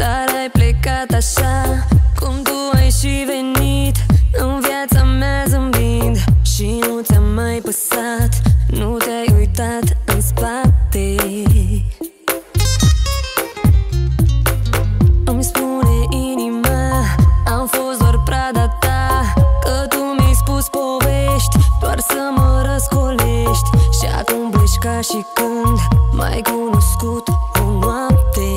Dar ai plecat așa cum tu ai și venit în viața mea zâmbind. Și nu ți-a mai păsat, nu te-ai uitat în spate. Îmi spune inima, am fost doar prada ta, că tu mi-ai spus povești doar să mă răscolești. Și acum pleci ca și când m-ai cunoscut o noapte.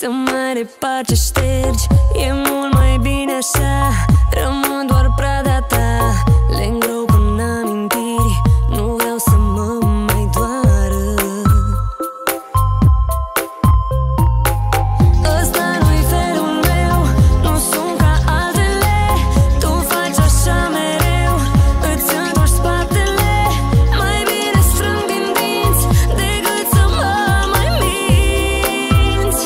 Să mai repar ce ștergi, e mult mai bine așa. Rămân doar prada ta, le îngrop în amintiri, nu vreau să mă mai doară. Ăsta nu-i felul meu, nu sunt ca altele. Tu faci așa mereu, îți întorci spatele. Mai bine strâng din dinți decât să mă mai minți.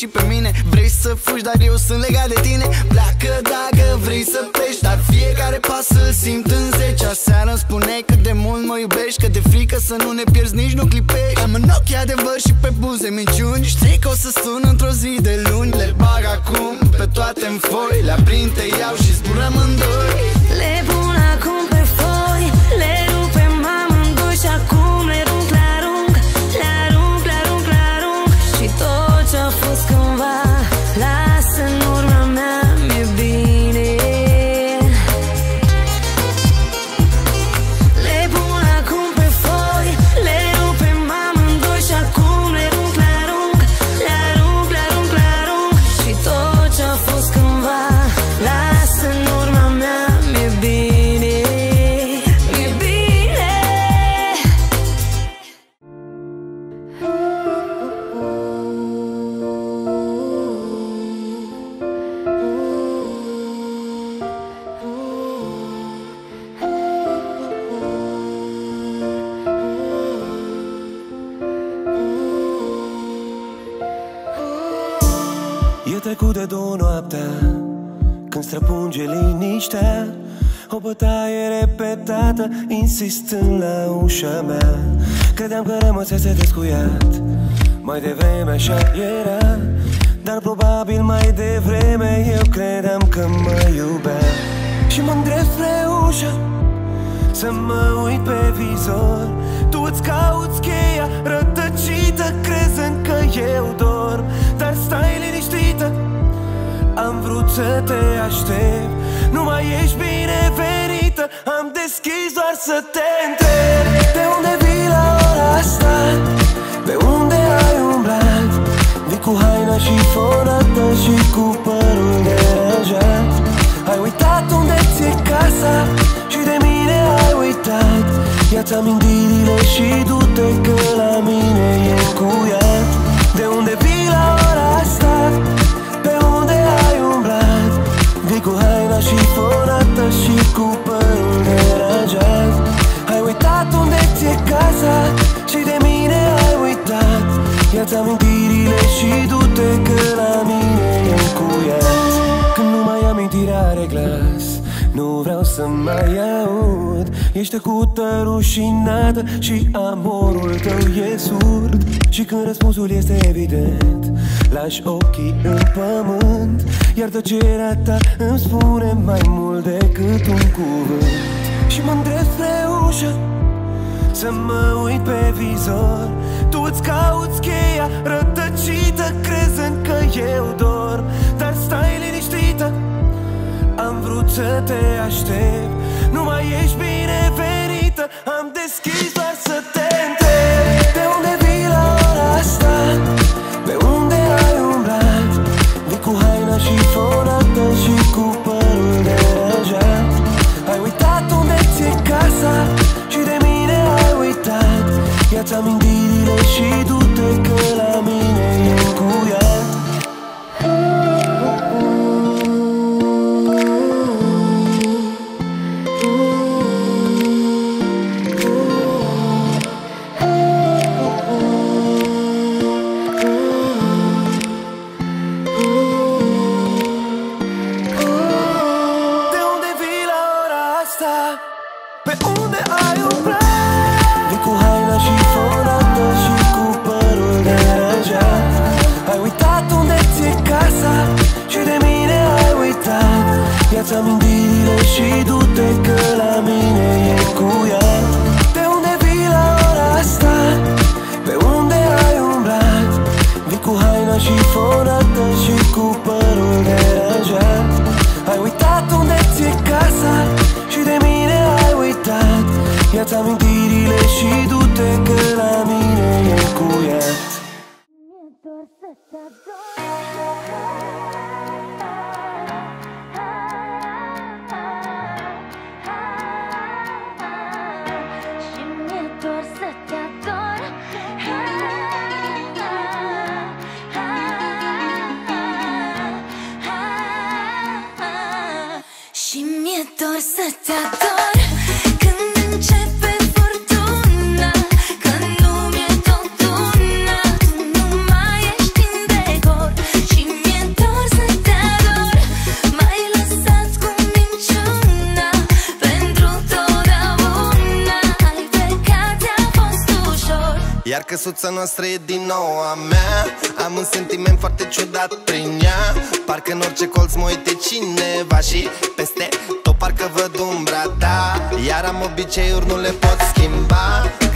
Și pe mine vrei să fugi, dar eu sunt legat de tine. Pleacă dacă vrei să pleci, dar fiecare pas îl simt în 10. Aseară îmi spuneai cât de mult mă iubești, că de frică să nu ne pierzi, nici nu clipești. Am în ochi adevăr și pe buze minciuni. Știi că o să sun într-o zi de luni. Le bag acum pe toate în foi, le aprind, te iau și zburăm în doi. Le pun acum pe foi, le rupem amândoi și acum le rup, le arunc, le arunc, le arunc, le arunc. Și tot ce-a fost cândva, lasă în urma mea, mi-e bine. Le pun acum pe foi, le rupem amândoi și acum le arunc, le arunc, le arunc, le arunc, le arunc. Și tot ce-a fost cândva, lasă în urma mea, mi-e bine, mi-e bine. E trecut de două noaptea, când străpunge liniștea o bătaie repetată, insistând la ușa mea. Credeam că rămăsese descuiat, mai devreme așa era, dar probabil mai devreme eu credeam că mă iubea. Și mă îndrept spre ușă să mă uit pe vizor. Tu îți cauți cheia rătăcită, crezând că eu dorm, dar stai liniștită, am vrut să te aștept. Nu mai ești binevenită, am deschis doar să te întreb. De unde vii la ora asta? Pe unde ai umblat? Vii cu haina șifonată și cu părul deranjat. Ai uitat unde ți-e casa și de mine ai uitat. Ia-ți amintirile și du-te că la mine e încuiat. De unde vii la ora asta? Pe unde ai umblat? Vii cu haina și scupă în deranjat. Ai uitat unde ți-e casa și de mine ai uitat. Ia-ți amintirile și du-te că la mine e cu ea. Când nu mai amintirea are glas, nu vreau să mai aud. Ești acută, rușinată și amorul tău e surd. Și când răspunsul este evident, lași ochii în pământ. Iar tăcerea ta îmi spune mai mult decât un cuvânt. Și mă îndrept spre ușă să mă uit pe vizor. Tu îți cauți cheia rătăcită, crezând că eu dorm. Dar stai liniștită, am vrut să te aștept. Nu mai ești binevenită, am deschis doar să te întreb. De unde vii la ora asta? Pe unde ai umblat? Vii cu haina șifonată și cu părul deranjat. Ai uitat unde ți-e casa și de mine ai uitat. Ia-ți amintirile și du-te că la mine e cu ea. Ia-ți amintirile și du-te că la mine e cu ea. De unde vii la ora asta? Pe unde ai umblat? Vii cu haina șifonată și cu părul deranjat. Ai uitat unde ți-e casa și de mine ai uitat. Ia-ți amintirile și du-te că la mine e cu ea. Mi-e dor să-ți ador. Să-ți ador când începe furtuna, când lumea e tot una. Tu nu mai ești în decor și mi-e dor să te ador. M-ai lăsat cu minciuna pentru totdeauna. Ai plecat, a fost ușor. Iar căsuța noastră e din nou a mea. Am un sentiment foarte ciudat prin ea. Parcă în orice colț mă uite cineva și peste parcă văd umbra ta. Iar am obiceiuri, nu le pot schimba.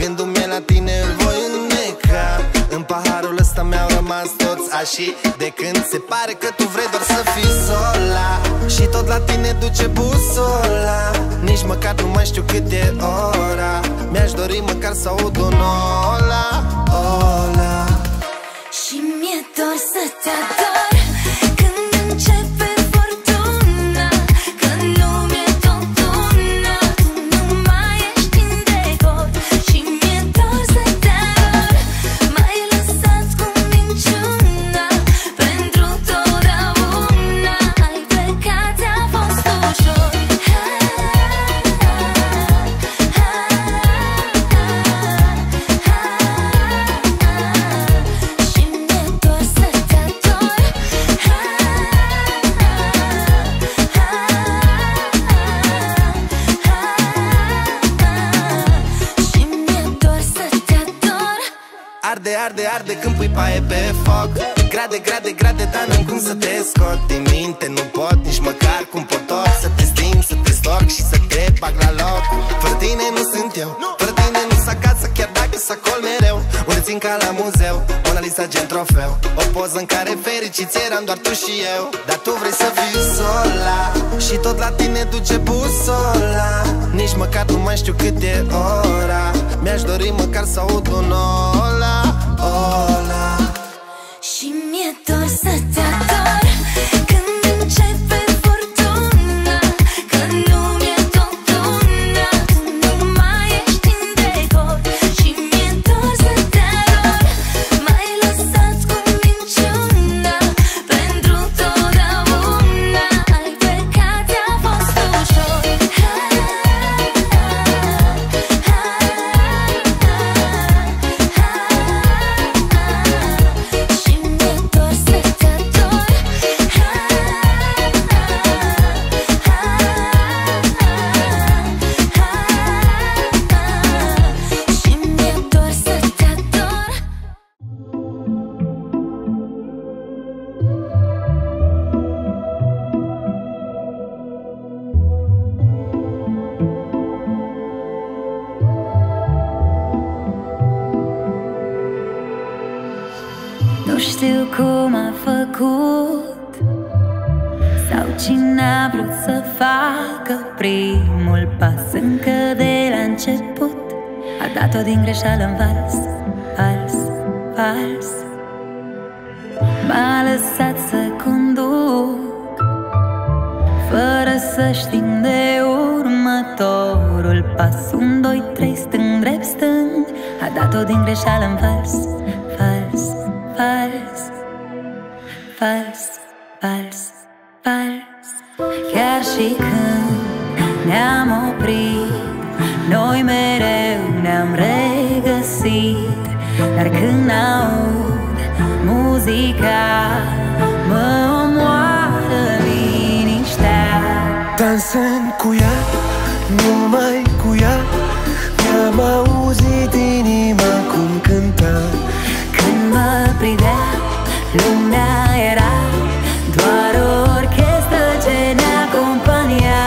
Gândul meu la tine îl voi înneca. În paharul ăsta mi-au rămas toți așii. De când se pare că tu vrei doar să fii sola și tot la tine duce busola. Nici măcar nu mai știu cât e ora. Mi-aș dori măcar să aud un ola, ola. Și mi-e dor să-ți ador. Arde când pui paie pe foc. Grade, dar n-am cum să te scot din minte, nu pot nici măcar cum pot tot. Să te sting, să te stoc și să te bag la loc. Fără tine nu sunt eu, fără tine nu sunt acasă, chiar dacă sunt acolo mereu. Unde țin ca la muzeu, Mona Lisa gen trofeu. O poză în care fericiți eram doar tu și eu. Dar tu vrei să fii sola și tot la tine duce busola. Nici măcar nu mai știu cât e ora. Mi-aș dori măcar să aud un ola. Ola. Și mi-e dor să-ți ador. Când începe furtuna, când lumea e tot una. Tu nu mai ești în decor și mi-e dor să te ador. M-ai lăsat cu minciuna pentru totdeauna. Ai plecat, a fost ușor. cum a făcut, sau cine a vrut să facă primul pas încă de la început. A dat-o din greșeală în vals, vals, vals. M-a lăsat să conduc fără să știm de următorul pas. 1, 2, 3, stâng, drept, stâng. A dat-o din greșeală în vals, vals, vals, vals, vals, vals. Chiar și când ne-am oprit, noi mereu ne-am regăsit. Dar când aud muzica, mă omoară liniștea. Dansăm cu ea, numai cu ea. Mi-am auzit inima cum cânta. Când mă privea, lumea era doar o orchestră ce ne acompania.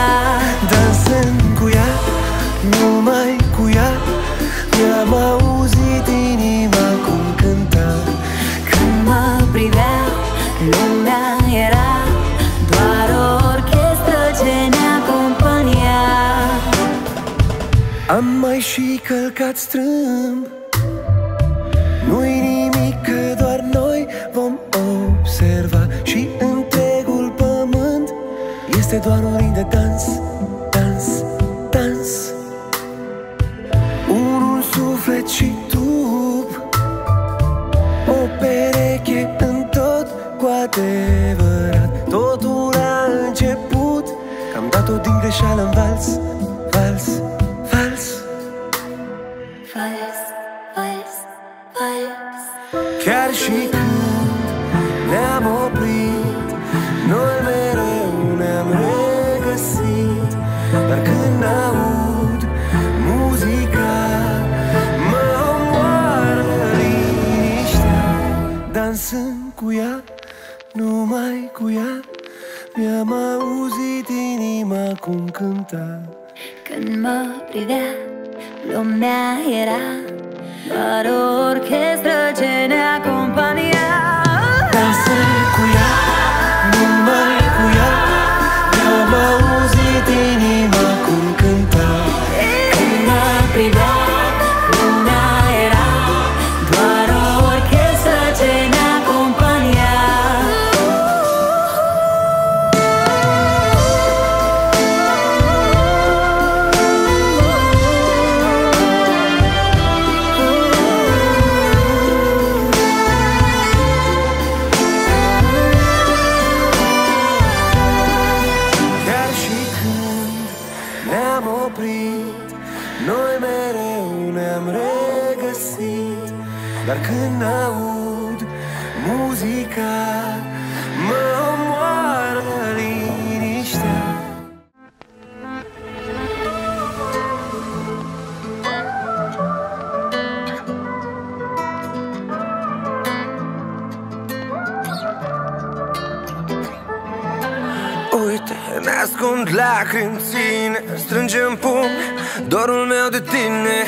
Dansăm cu ea, numai cu ea. Mi-am auzit inima cum cânta. Când mă privea, lumea era doar o orchestră ce ne acompania. Am mai și călcat strâmb, nu-i nimic că doar noi vom observa. Și întregul pământ este doar un ring de dans, dans, dans. Unul suflet și trup, o pereche în tot cu adevărat. Totul a început, am dat-o din greșeală în vals, vals, vals, vals, vals, vals. Chiar și când ne-am oprit, noi mereu ne-am regăsit. Dar când aud muzica, mă omoară liniștea. Dansând cu ea, numai cu ea, mi-am auzit inima cum cânta. Când mă privea, lumea era doar o orchestră ce ne acompania. Dansând cu ea, numai cu ea, mi-am auzit inima cum cânta. Când mă privea, lumea era doar o orchestră ce ne acompania. Chiar și când ne-am oprit, noi mereu ne-am regăsit. Dar când aud muzica, mă omoară liniștea. Uite, ne-ascund lacrimi ține, strângem pumn, dorul meu de tine.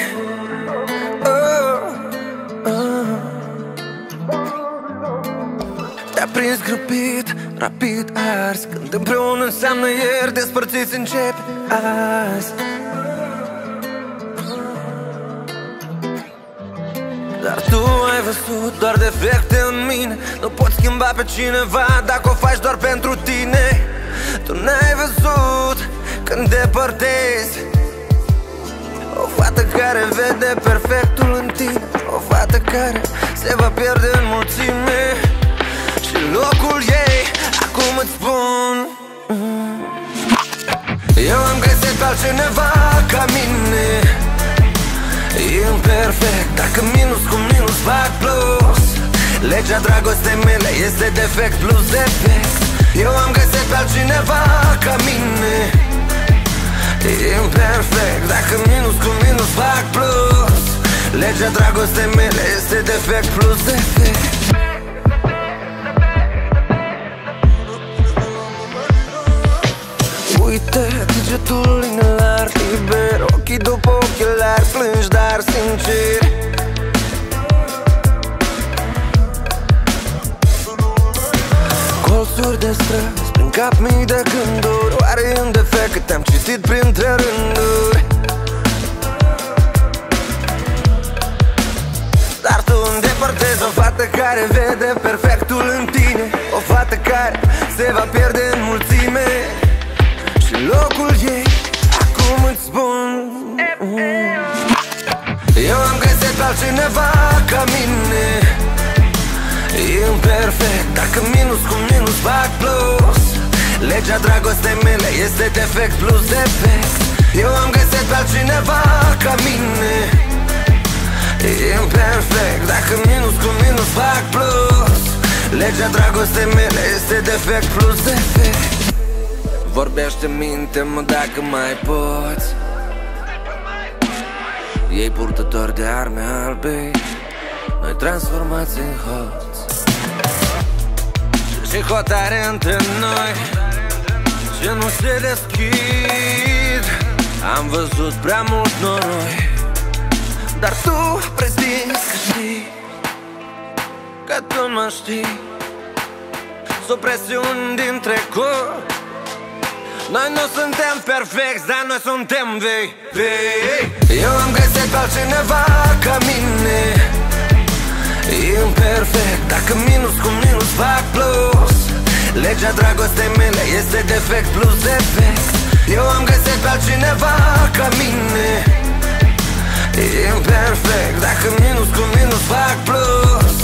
Te-a prins grăbit, rapid ars, când împreună înseamnă ieri, despărțiți începe azi. Dar tu ai văzut doar defecte în mine, nu poți schimba pe cineva dacă o faci doar pentru tine. Tu n-ai văzut când depărtezi o fată care vede perfectul în tine, o fată care se va pierde în mulțime și locul ei acum îți spun. Eu am găsit pe altcineva ca mine, imperfect, dacă minus cu minus fac plus. Legea dragostei mele este defect plus defect. Eu am găsit pe altcineva ca mine, imperfect, dacă minus cu minus fac plus. Legea dragostei mele este defect plus defect. Uite, degetul inelar, liber, ochii după ochelari, plângi, dar sincer. colțuri de străzi, prin cap mii de gânduri. Oare în defect că te-am citit printre rânduri? Dar tu îndepărtezi o fată care vede perfectul în tine, o fată care se va pierde în mulțime și locul ei acum îți spun. Eu am găsit pe altcineva ca mine, imperfect. Dacă minus cu minus fac plus, legea dragostei mele este defect plus defect. Eu am găsit pe altcineva ca mine, imperfect. Dacă minus cu minus fac plus, legea dragostei mele este defect plus defect. Vorbește minte-mă dacă mai poți, ei purtători de arme albe, noi transformați în hoți. Și hotare între noi ce nu se deschid. Am văzut prea mult noroi, dar tu prezinți că știi, că tu mă știi. Sunt presiuni din trecut, noi nu suntem perfecți, dar noi suntem vei. Eu am găsit pe altcineva ca mine, imperfect. Dacă minus cu minus fac plus, legea dragostei mele este defect plus defect. Eu am găsit pe altcineva ca mine, imperfect. Dacă minus cu minus fac plus,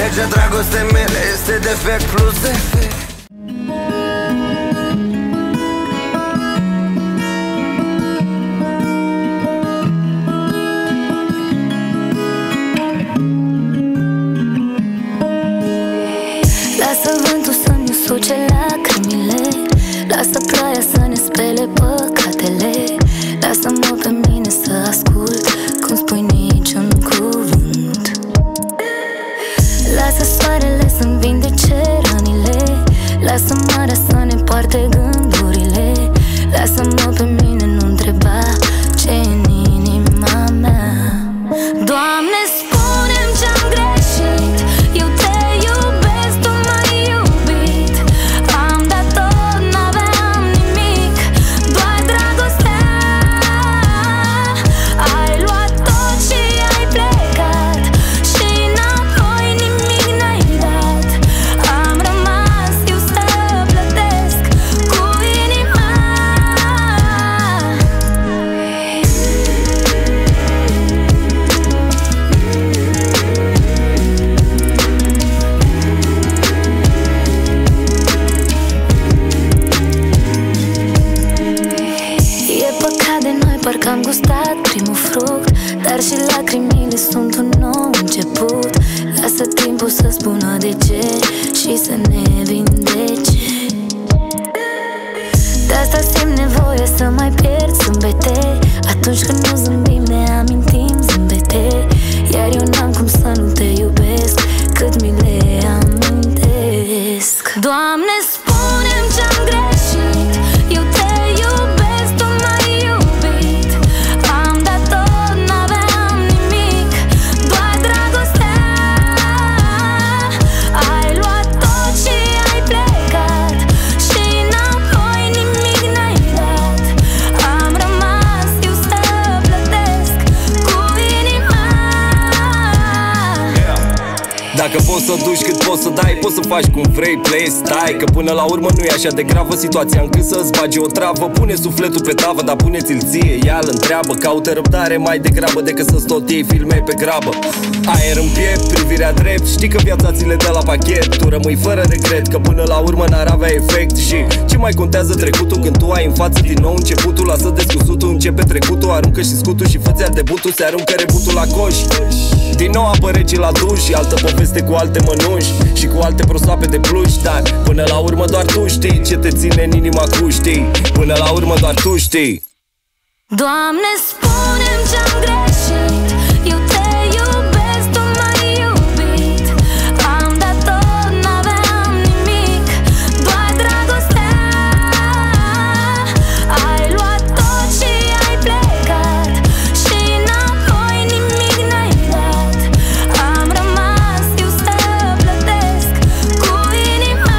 legea dragostei mele este defect plus defect. Lasă vântul să-mi usuce lacrimile, lasă ploaia să ne spele păcatele. Lasă-mă pe mine să ascult cum spui niciun cuvânt. Lasă soarele să-mi vindece ranile, lasă marea să ne poarte gândurile. Lasă-mă pe mine, nu întreba ce e în inima mea. Doamne, spune-mi ce-am greșit. Eu te am gustat primul fruct, dar și lacrimile sunt un nou început. Lasă timpul să spună de ce și să ne vindece. De asta simt nevoie să mai pierd zâmbete, atunci când nu zâmbim ne amintim zâmbete. Iar eu n-am cum să nu te iubesc cât mi le amintesc. Doamne, spune-mi ce-am greșit. Eu te iubesc. Dacă poți să duci cât poți să dai, poți să faci cum vrei, play, stai. Că până la urmă nu e așa de gravă situația încât să-ți bagi o travă. Pune sufletul pe tavă, dar pune-ți-l ție, ia-l întreabă. Caută răbdare mai degrabă decât să-ți tot iei filme pe grabă. Aer în piept, privirea drept, știi că viața ți le dă la pachet. Tu rămâi fără regret, că până la urmă n-ar avea efect. Și ce mai contează trecutul când tu ai în față din nou începutul? Lasă descusutul, începe trecutul, aruncă și scutul și fă-ți ardebutul. Se aruncă rebutul la coș, din nou apă rece la duș și altă poveste cu alte mănuși și cu alte prosoape de pluș. Dar până la urmă doar tu știi ce te ține în inima cu știi. Până la urmă doar tu știi. Doamne, spune-mi ce-am greșit. Eu te iubesc, tu m-ai iubit. Am dat tot, n-aveam nimic, doar dragostea. Ai luat tot și ai plecat și înapoi nimic n-ai dat. Am rămas, eu să plătesc cu inima.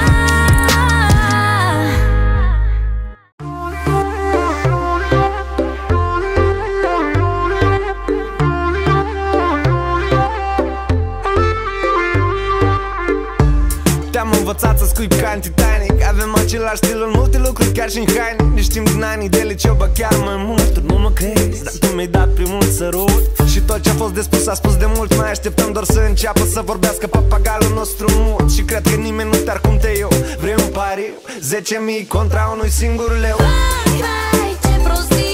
Te-am învățat să scuip ca în Titanic. Avem același stil în multe lucruri, chiar și în haine. Ne știm din anii de liceu, bă chiar mai mult. Nu mă crezi, dar tu mi-ai dat primul sărut. Și tot ce a fost de spus a spus de mult. Mai așteptăm doar să înceapă să vorbească papagalul nostru mut. Și cred că nimeni nu te-ar cum te eu. Vrei un pariu? 10.000 contra unui singur leu. Hai, hai, ce prostii.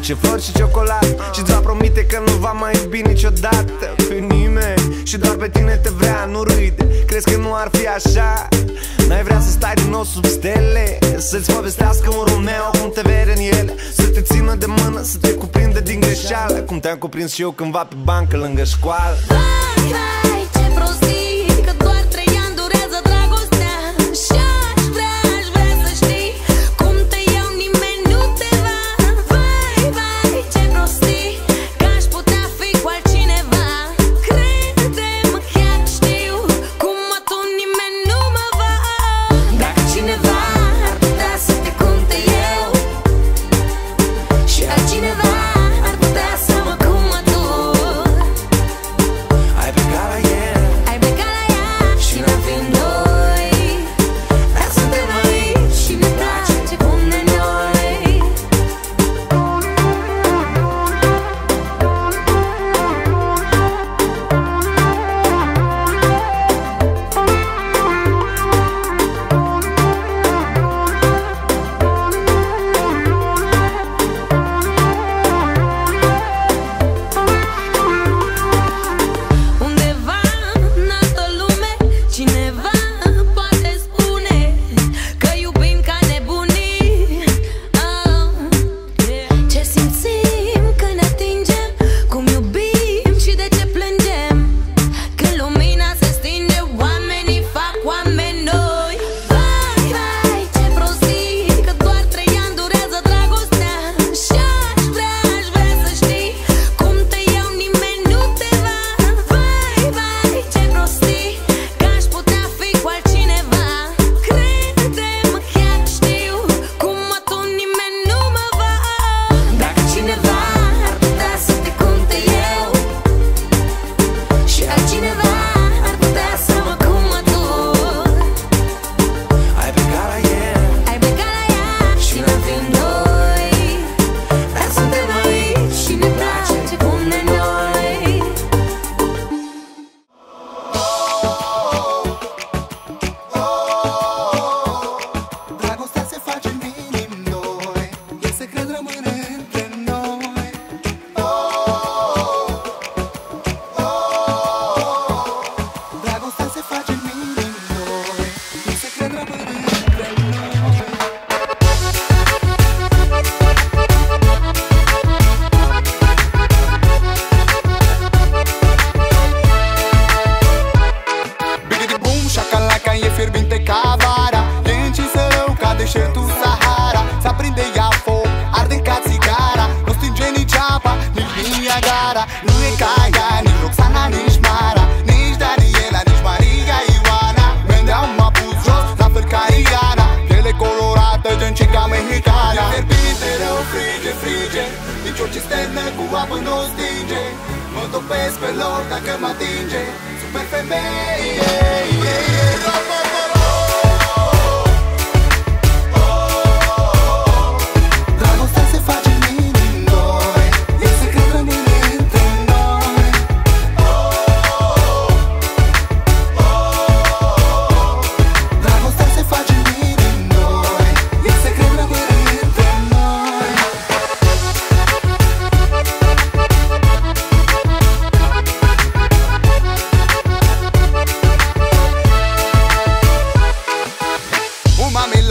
Ce flori și ciocolată. Și-ți va promite că nu va mai iubi niciodată pe nimeni. Și doar pe tine te vrea, nu râde. Crezi că nu ar fi așa? N-ai vrea să stai din nou sub stele, să-ți povestească un Romeo cum te vede în ele, să te țină de mână, să te cuprinde din greșeală, cum te-am cuprins și eu cândva pe bancă lângă școală. Hai, hai, ce prostii.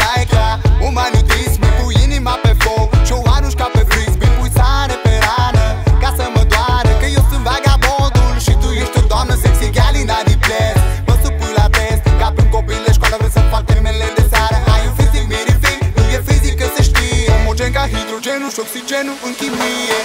like la un magnetism cu inima pe foc și o arunci ca pe frisbee, pui sare pe rană ca să mă doară că eu sunt vagabondul și tu ești o doamnă sexy, galina de ples. Mă supui la test ca prin copil de școală, vrei să fac termenele de seară. Ai un fizic mirific, nu e fizică, se știe. Omogen ca hidrogenul și oxigenul în chimie.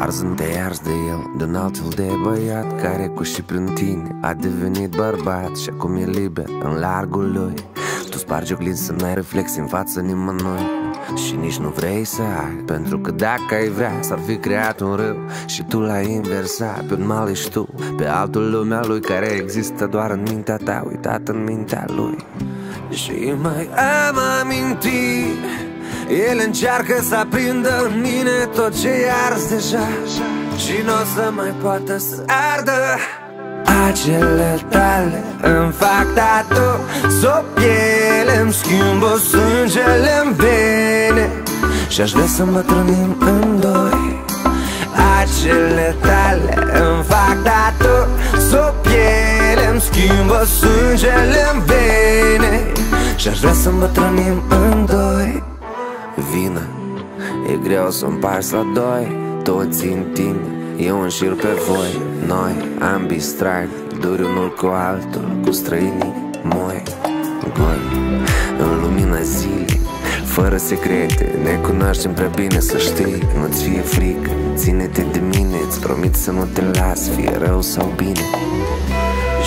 Arzând te arzi de el, din altfel de băiat care cu și prin tine a devenit bărbat și acum e liber în largul lui. Tu spargi oglinzi să n-ai reflex în fața nimănui și nici nu vrei să ai, pentru că dacă ai vrea s-ar fi creat un râu și tu l-ai inversat. Pe un mal ești tu, pe altul lumea lui, care există doar în mintea ta, uitat în mintea lui. Și mai am amintit, el încearcă să aprindă în mine tot ce arzi deja și n-o să mai poată să ardă. Acele tale îmi fac tatu s-o piele, îmi schimbă sângele în vene și-aș vrea să îmbătrânim în doi. Acele tale îmi fac tatu s-o piele, îmi schimbă sângele în vene și-aș vrea să îmbătrânim în doi. Vină, e greu să împarți la doi, toți în tine, eu înșir pe voi. Noi, ambii strani, duri unul cu altul, cu străinii moi. Goi, în lumina zilei, fără secrete, ne cunoaștem prea bine să știi. Nu-ți fie frică, ține-te de mine, îți promit să nu te las, fie rău sau bine.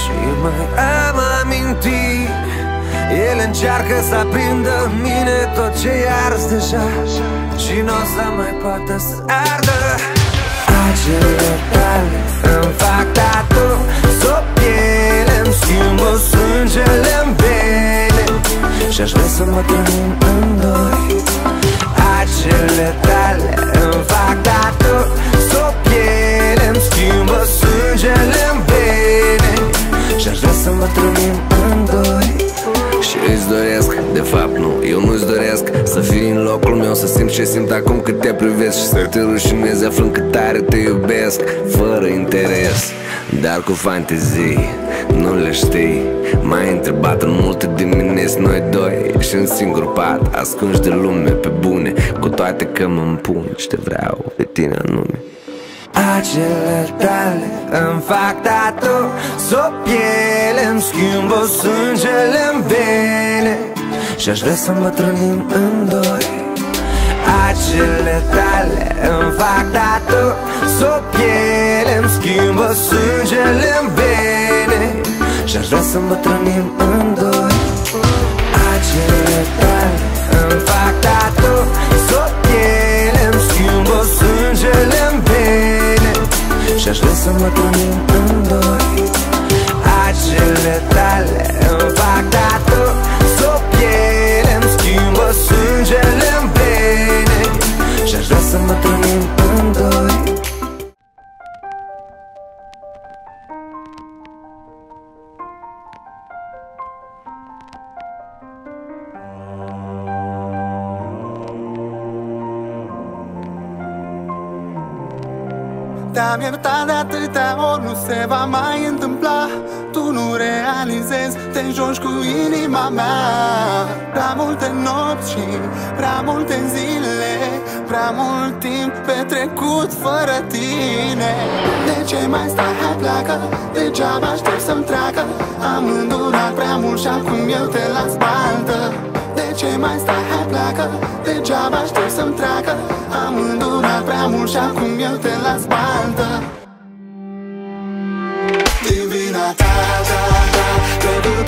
Și mai am amintit, el încearcă să aprindă în mine tot ce arzi deja și n-o să mai poată să ardă. Acele tale îmi fac tatu s-o piele, îmi schimbă sângele în vene și-aș vrea să mă trăim în doi. Acele tale îmi fac tatu s-o piele, îmi schimbă sângele în vene și-aș vrea să mă trăim în doi. Și îți doresc, de fapt nu, eu nu-ți doresc să fii în locul meu, să simt ce simt acum cât te privesc și să te rușinezi aflând cât tare te iubesc, fără interes, dar cu fantezii, nu le știi. M-ai întrebat în multe dimineți noi doi și în singur pat, ascunși de lume pe bune, cu toate că mă împun și te vreau pe tine anume. Acele tale îmi fac tatu s-o piele, îmi schimbă sângele în vene și-aș vrea să îmbătrânim în doi. Acele tale îmi fac tatu s-o piele, îmi schimbă sângele în vene și-aș vrea să îmbătrânim în doi. Acele tale îmi fac tatu s-o piele, îmi schimbă sângele în vene și-aș vrea să mă trăim în doi. Acele tale îmi fac tatu s-o piele, îmi schimbă sângele în vene și-aș vrea să mă trăim în doi. te-am iertat de atâtea ori, nu se va mai întâmpla. Tu nu realizezi, te joci cu inima mea. Prea multe nopți și prea multe zile, prea mult timp petrecut fără tine. De ce mai stai, hai pleacă, degeaba aștept să-mi treacă. Am îndurat prea mult și acum eu te las baltă. De ce mai stai, hai pleacă, degeaba aștept să-mi treacă. Am îndurat prea mult și acum eu te las baltă. Divina ta, ta, ta, te duc.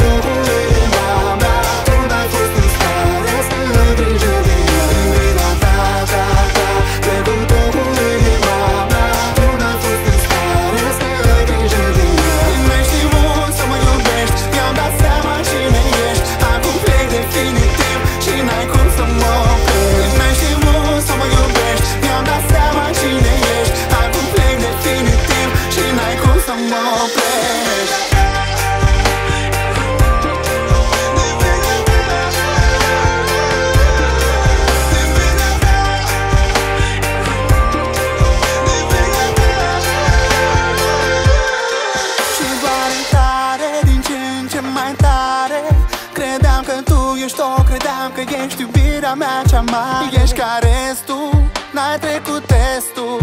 Ești ca restul, n-ai trecut testul.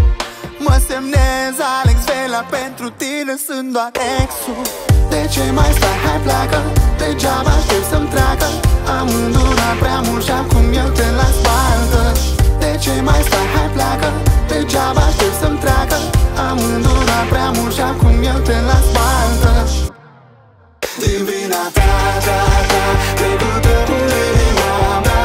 Mă semnez Alex Velea, pentru tine sunt doar exul. De ce mai stai, hai pleacă, degeaba aștept să-mi treacă. Am îndurat prea mult și acum eu te las baltă. De ce mai stai, hai pleacă, degeaba aștept să-mi treacă. Am îndurat prea mult și acum eu te las baltă. Divina ta, ta, ta, te ducă cu inima mea.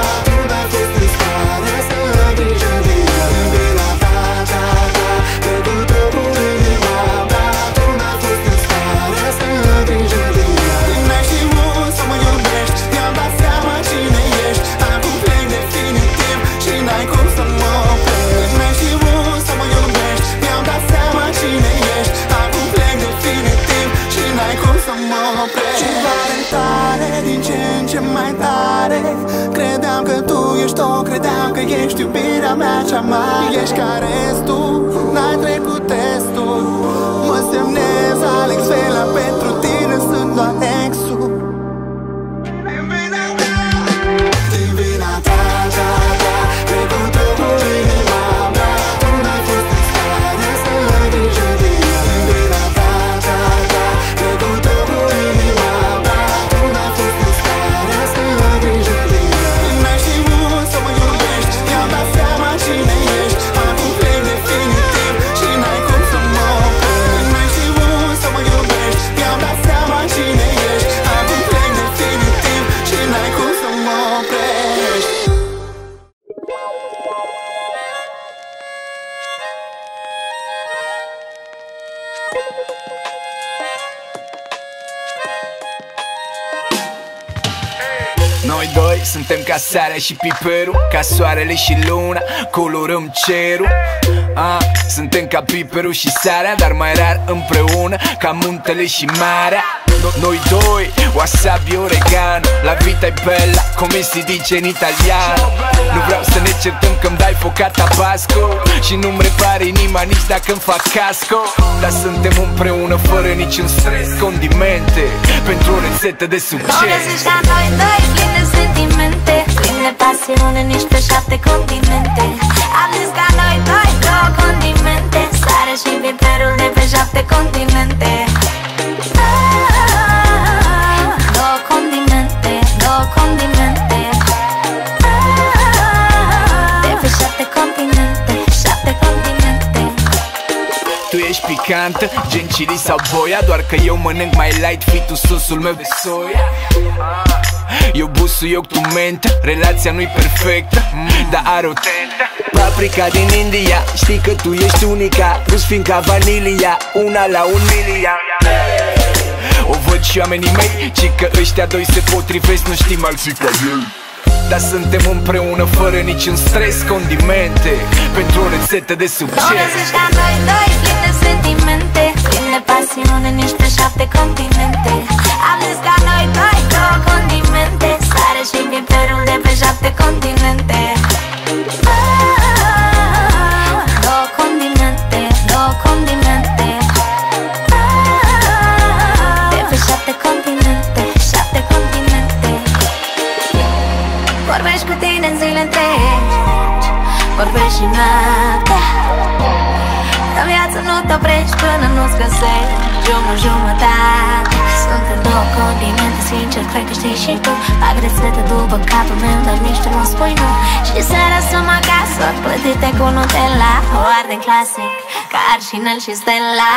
Credeam că tu ești tot, credeam că ești iubirea mea cea mare. Ești ca restul, n-ai trecut testul. Mă semnez Alex Velea, pentru tine sunt doar exul. Divina ta, ta, ta, trecută cu inima mea. Tu n-ai fost în stare să ai grijă de ea. Divina ta, ta, ta, trecută cu inima mea. Tu n-ai fost în stare să ai grijă de ea. Noi doi suntem ca sarea și piperul, ca soarele și luna, colorăm cerul. Suntem ca piperul și sarea, dar mai rar împreună, ca muntele și marea. Noi doi, wasabi, oregano, la vita e bella, come si dice in italiano. Nu vreau să ne certăm că-mi dai foca tabasco și nu-mi repare inima nici dacă-mi fac casco. Dar suntem împreună fără niciun stres, condimente pentru o rețetă de succes. Cum găsești la noi doi, plin de sentimente, plin de pasiune, nici pe 7 continente. Am zis ca noi doi, 2 condimente, sare și piperul de pe 7 continente. Picantă, gen chili sau boia, doar că eu mănânc mai light, fi tu sosul meu de soia. Eu busuioc, tu mentă, relația nu-i perfectă, dar are o tentă. Paprika din India, știi că tu ești unica, nu-s fiind ca vanilia, una la un miliard. O văd și oamenii mei, ci că ăștia doi se potrivesc, nu știm alții ca ei. Dar suntem împreună fără niciun stres, condimente pentru o rețetă de succes. O găsești la noi doi, plin de sentimente, plin de pasiune, nici pe 7 continente. Am zis ca noi doi, 2 condimente, sare și piperul de pe 7 continente. 2 condimente, 2 condimente. și noaptea, dar viața nu te oprești până nu-ți găsești drumul jumătate. Sunt în două continente, sincer, cred că știi și tu. Fac rețete după capul meu, dar nici tu nu spui nu. Și seara sunt acasă, plătite cu Nutella, o arde clasic, ca Arșinel și Stella.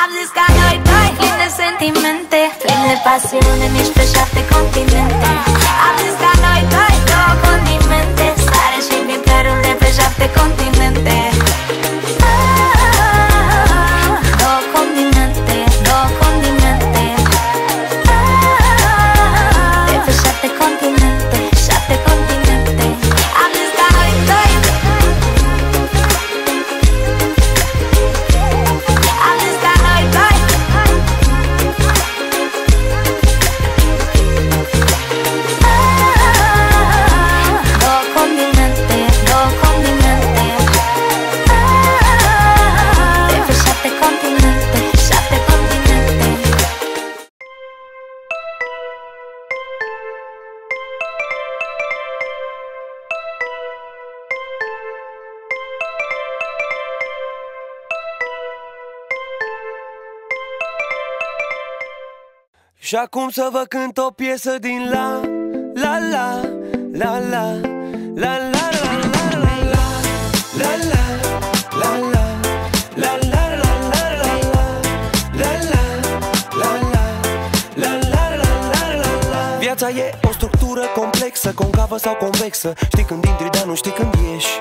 Am zis ca noi doi, plin de sentimente, plin de pasiune, nici pe 7 continente. Am zis ca noi doi, două condimente, sare și piperul de pe 7 continente. Două continente, două continente, de pe 7 continente, 7 continente. Am zis ca noi doi. Și acum să vă cânt o piesă din la, la, la, la, la, la, la, la, la, la, la, la, la, la, la, la, la, la, la, la, la, la, la, la, la, la, la. Viața e o structură complexă, concavă sau convexă. Știi când intri, dar nu știi când ieși.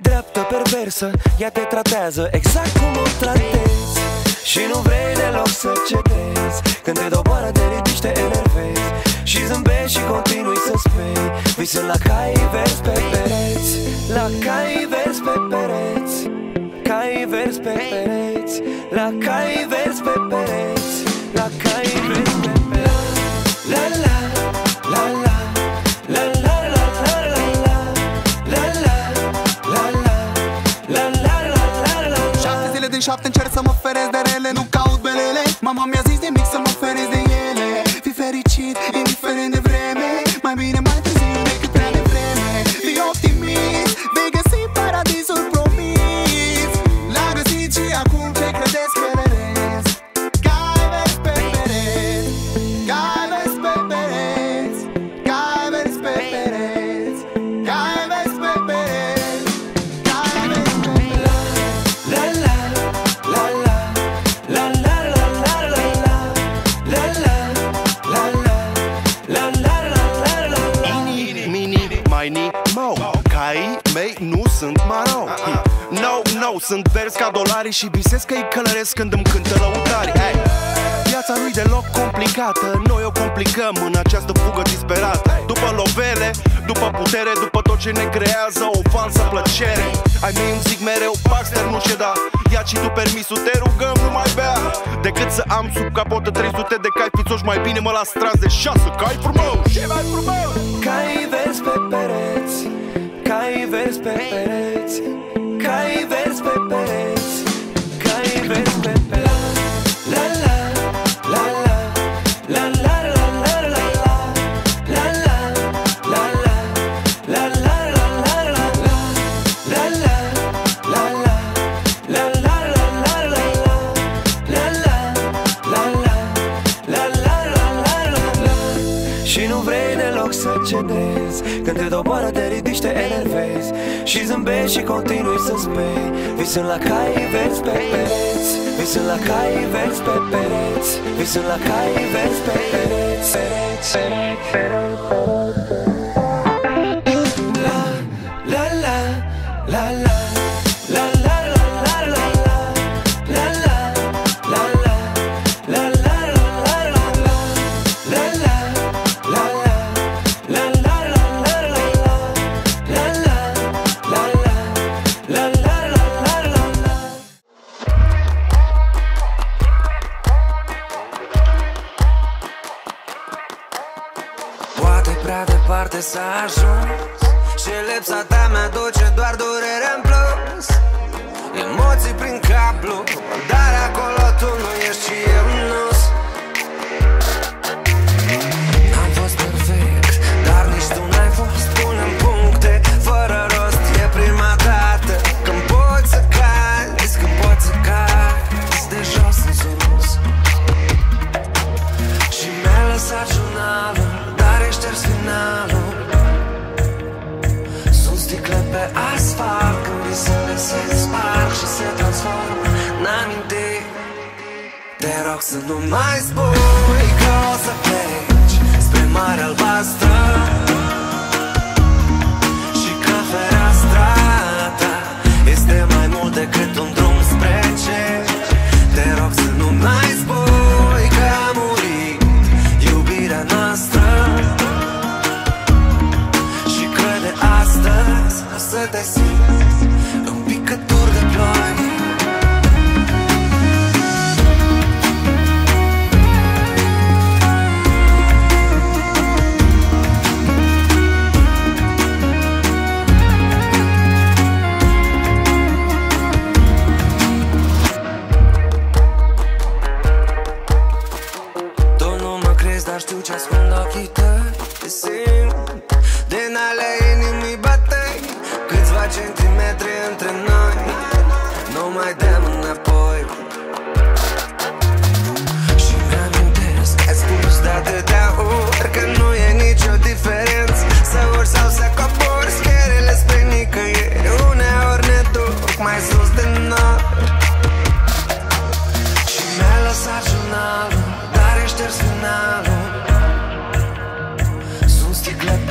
Dreaptă, perversă, ea te tratează exact cum o tratezi. Și nu vrei deloc să cedezi, când te doboară, te ridici, te enervezi și zâmbești și continui să spui. Vii sunt la cai verzi pe pereți, la cai verzi pe pereți, cai verzi pe pereți, la cai verzi pe pereți, la cai verzi pe pereți. La la, la la, la la, la la, la la, la la, la la, la la, la la, la. 7 zile din 7 încerc să mă ferez de rele, nu caut belele. Mama mi-a zis de mic să mă ferez de ele. Fii fericit, indiferent de vreme, mai bine mai târziu decât prea devreme. Fii optimist, vei găsi paradisul promis. L-am găsit și acum ce credeți că le rez. Cai verzi pe pereți, cai verzi pe pereți, cai verzi pe pereți, cai verzi pe pereți, cai verzi pe pereți. La la, la la, la la, la la, la la, la la, la la, la la, la la, la. Ini, mini, maini, mau. Caii mei nu sunt marau. No, no, sunt verzi ca dolarii și visez că-i călăresc când îmi cântă lăutarii. Viața nu-i deloc complicată, noi o complicăm în această fugă disperată. După lovele, după putere, după tot ce ne creează o falsă plăcere. Ai mei îmi zic mereu, Baxter nu ședa, ia și tu permisul, te rugăm, nu mai bea. Decât să am sub capotă 300 de cai fițoși, mai bine mă las tras de 6 cai frumoși. Ce mai frumos? Cai verzi pe pereți, cai verzi pe pereți, cai verzi pe pereți, cai verzi pe pereți. La la, la la, la la, la la, la la, la la, la la, la la, la la, la la, la la, la la, la la, la la, la la, la la, la la, la la, la la, la. Și nu vrei deloc să cedezi, când te doboară, te ridici, te enervezi și zâmbești și continui să spui. Vii sunt la cai verzi pe pereți, vii sunt la cai verzi pe pereți, vii sunt la cai verzi pe pereți, pereți, pereți, pereți, pereți. La, la, la, la, la, la, la, la, la, la, la, la, la, la, la, la, la, la, la, la, la, la, la, la, la, la, la, la, la, la, la, la, la, la, la, la, la, la. Poate prea departe s-a ajuns și lipsa ta mi-aduce doar durere în plus. Emoții prin cap blu, dar acolo tu nu ești și eu nu. Am fost perfect, dar nici tu n-ai fost. Pune-mi puncte, fă distante. Te rog să nu mai spui că o să pleci spre Marea Albastră și că fereastra ta este mai mult decât un drum spre cer. Te rog să nu mai spui că a murit iubirea noastră și că de astăzi o să te simți în picături de ploi. Dar știu ce ascund ochii tăi. Te simt din alea inimii bătăi, câțiva centimetri între noi. Nu mai dăm înapoi. Și-mi amintesc că ai spus de atâtea ori că nu e nicio diferență să urci sau să cobori schierele spre nicăieri. Uneori ne duc mai sus de noi. Și mi-ai lăsat jurnalul, dar ești șters finalul.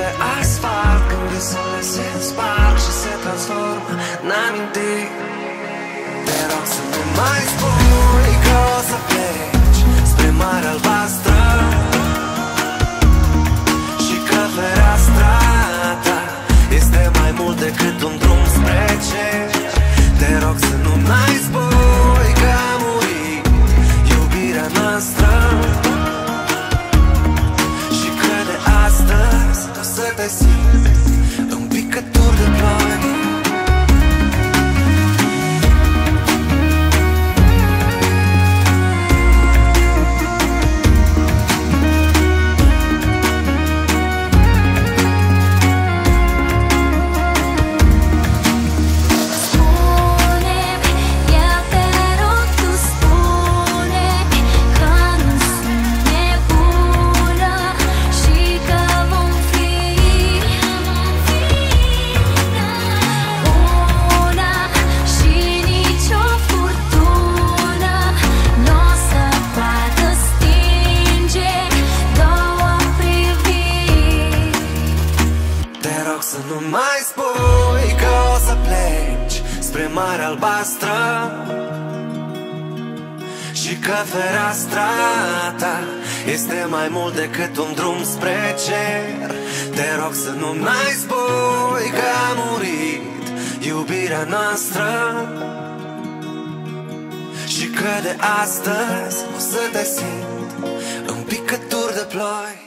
Pe asfalt, când visele se sparg și se transformă în amintiri. Te rog să nu mai spui că o să pleci spre Marea Albastră și că fereastra ta este mai mult decât un drum spre cer. Te rog să nu mai spui că a murit iubirea noastră și că de astăzi o să te simți în picături de ploi. Marea Albastră și că fereastra ta este mai mult decât un drum spre cer. Te rog să nu mai spui că a murit iubirea noastră și că de astăzi o să te simt în picături de ploi.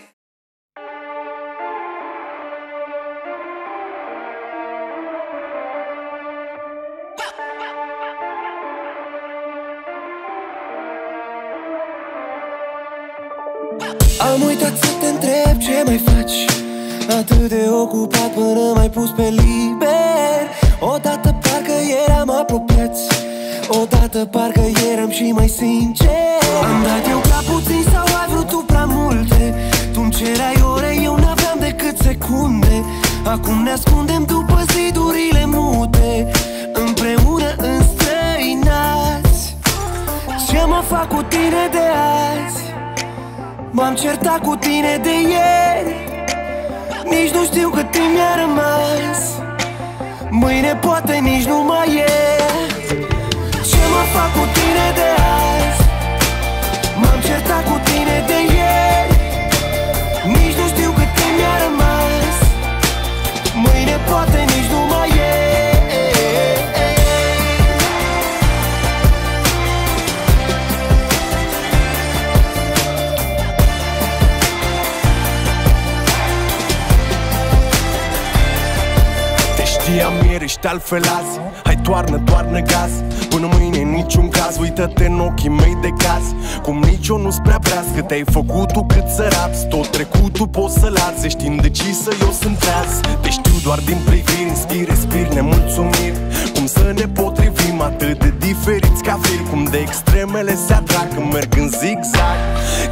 Am uitat să te întreb ce mai faci, atât de ocupat până m-ai pus pe liber. Odată parcă eram apropiați, odată parcă eram și mai sincer. Am dat eu prea puțin sau ai vrut tu prea multe? Tu-mi cerai ore, eu n-aveam decât secunde. Acum ne ascundem după zidurile mute, împreună înstrăinați. Ce mă fac cu tine de azi? M-am certat cu tine de ieri, nici nu știu cât timp mi-a rămas. Mâine poate nici nu mai e. Ce mă fac cu tine de azi? M-am certat cu tine de ieri, nici nu știu cât timp mi-a rămas. Mâine poate nici nu mai e. Știam ieri, ești altfel azi. Hai toarnă, toarnă gaz, până mâine în niciun caz. Uită-te în ochii mei de caz, cum nici eu nu-s prea brească. Te-ai făcut tu cât să raps, tot trecutul poți să-l arzi. Ești indecisă, eu sunt treaz. Te știu doar din priviri, inspir, respir, nemulțumiri. Cum să ne potrivim atât de diferiți ca firi, cum de extremele se atrag, când merg în zigzag,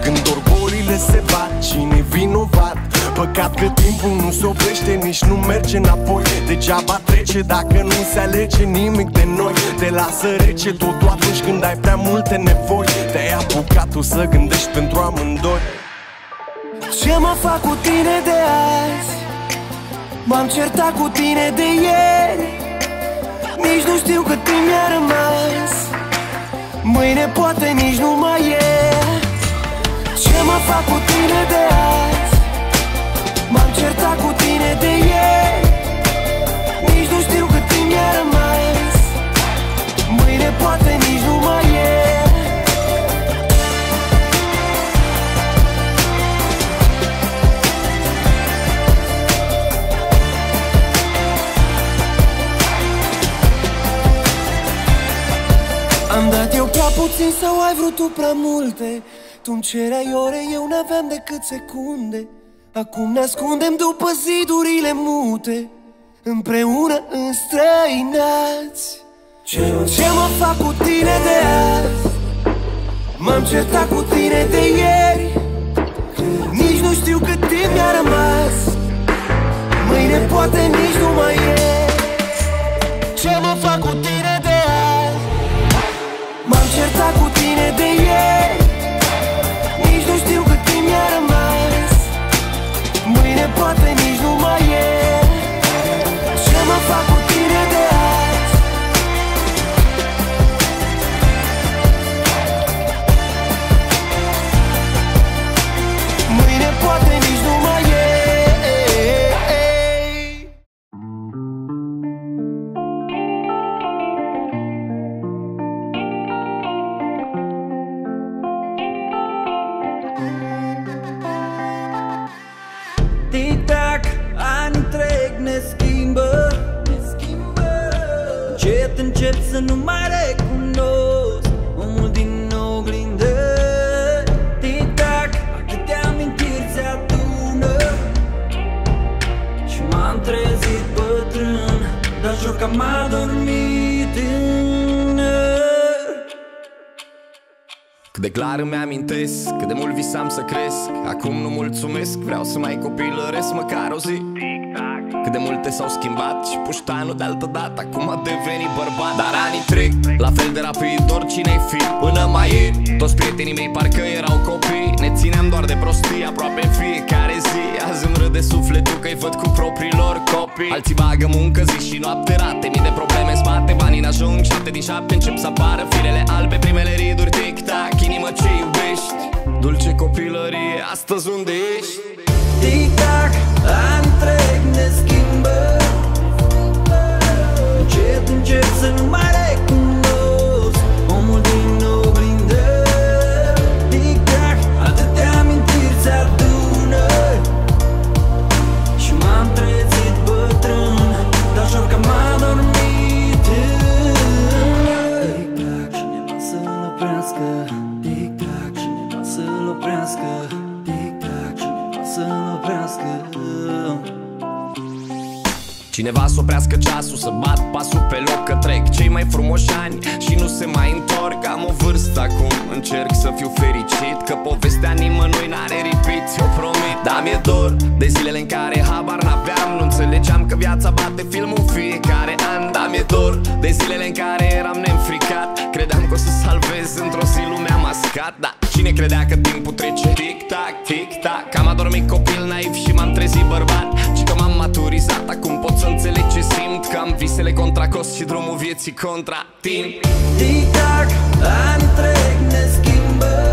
când orgolile se bat, cine-i vinovat? Păcat că timpul nu se oprește, nici nu merge înapoi. Degeaba trece dacă nu se alege nimic de noi. Te lasă rece totul atunci când ai prea multe nevoi. Te-ai apucat tu să gândești pentru amândoi. Ce mă fac cu tine de azi? M-am certat cu tine de ieri. Nici nu știu cât timp mi-a rămas. Mâine poate nici nu mai e. Ce mă fac cu tine de azi? M-am certat cu tine de ieri. Nici nu știu cât timp mi-a rămas. Mâine poate nici nu mai e. Am dat eu prea puțin sau ai vrut tu prea multe? Tu-mi cereai ore, eu n-aveam decât secunde. Acum ne ascundem după zidurile mute, împreună înstrăinați. Ce mă fac cu tine de azi? M-am certat cu tine de ieri. Nici nu știu cât timp mi-a rămas. Mâine poate nici nu mai e. Ce mă fac cu tine de azi? M-am certat cu tine de ieri. Nici nu știu cât timp mi-a rămas. Mâine poate nici nu mai e. Ce mă fac cu tine de azi? Mâine poate nici nu mai e. Încep să nu mai recunosc omul din oglindă. Tic-tac, atâtea amintiri se adună și m-am trezit bătrân, dar jur că am adormit tânăr. Cât de clar îmi amintesc, cât de mult visam să cresc. Acum nu mulțumesc, vreau să mai copilăresc măcar o zi. Cât de multe s-au schimbat și puștanul de altă dată acum a devenit bărbat. Dar anii trec, la fel de rapid, oricine-i fi. Până mai ieri, toți prietenii mei parcă erau copii. Ne țineam doar de prostii aproape fiecare zi. Azi îmi râde sufletul că-i văd cu proprii lor copii. Alții bagă muncă zi și noapte, rate mii de probleme în spate. Banii n-ajung, 7 din 7 încep să apară firele albe. Primele riduri, tic-tac, inimă ce iubești. Dulce copilărie, astăzi unde ești? Tic-tac, ani trec, ne schimbă. Încet, încet să nu mai recunosc omul din oglindă. Tic-tac, atâtea amintiri se adună și m-am trezit bătrân, dar jur că m-am dormit. Tic-tac, cineva să-l oprească. Tic-tac, cineva să-l oprească. Tic-tac, cineva să-l oprească. Cineva să oprească ceasul, să bat pasul pe loc, că trec cei mai frumoși ani și nu se mai întorc. Am o vârstă acum, încerc să fiu fericit, că povestea nimănui n-are repeat, eu promit. Dar mi-e dor de zilele în care habar n-aveam, nu înțelegeam că viața bate filmul fiecare an. Dar mi-e dor de zilele în care eram neînfricat, credeam că o să salvez într-o zi lumea mascat. Dar cine credea că timpul trece? Tic-tac, tic-tac, am adormit copil naiv și m-am trezit bărbat. Și că m-am maturizat, acum pot să înțeleg ce simt, că am visele contra cost și drumul vieții contra timp. Tic-tac, ani trec, ne schimbă.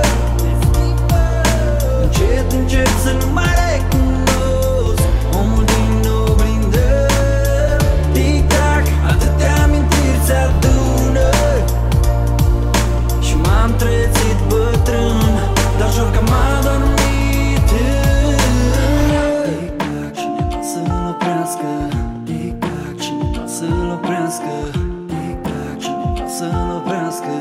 Încet, încet să nu mai recunosc omul din oglindă. Tic-tac, atâtea amintiri se adună și m-am trezit bătrân, dar jur că m-am adormit. Tic-tac, cineva să-l oprească. Tic-tac, cineva să-l oprească. Tic-tac, cineva să-l oprească.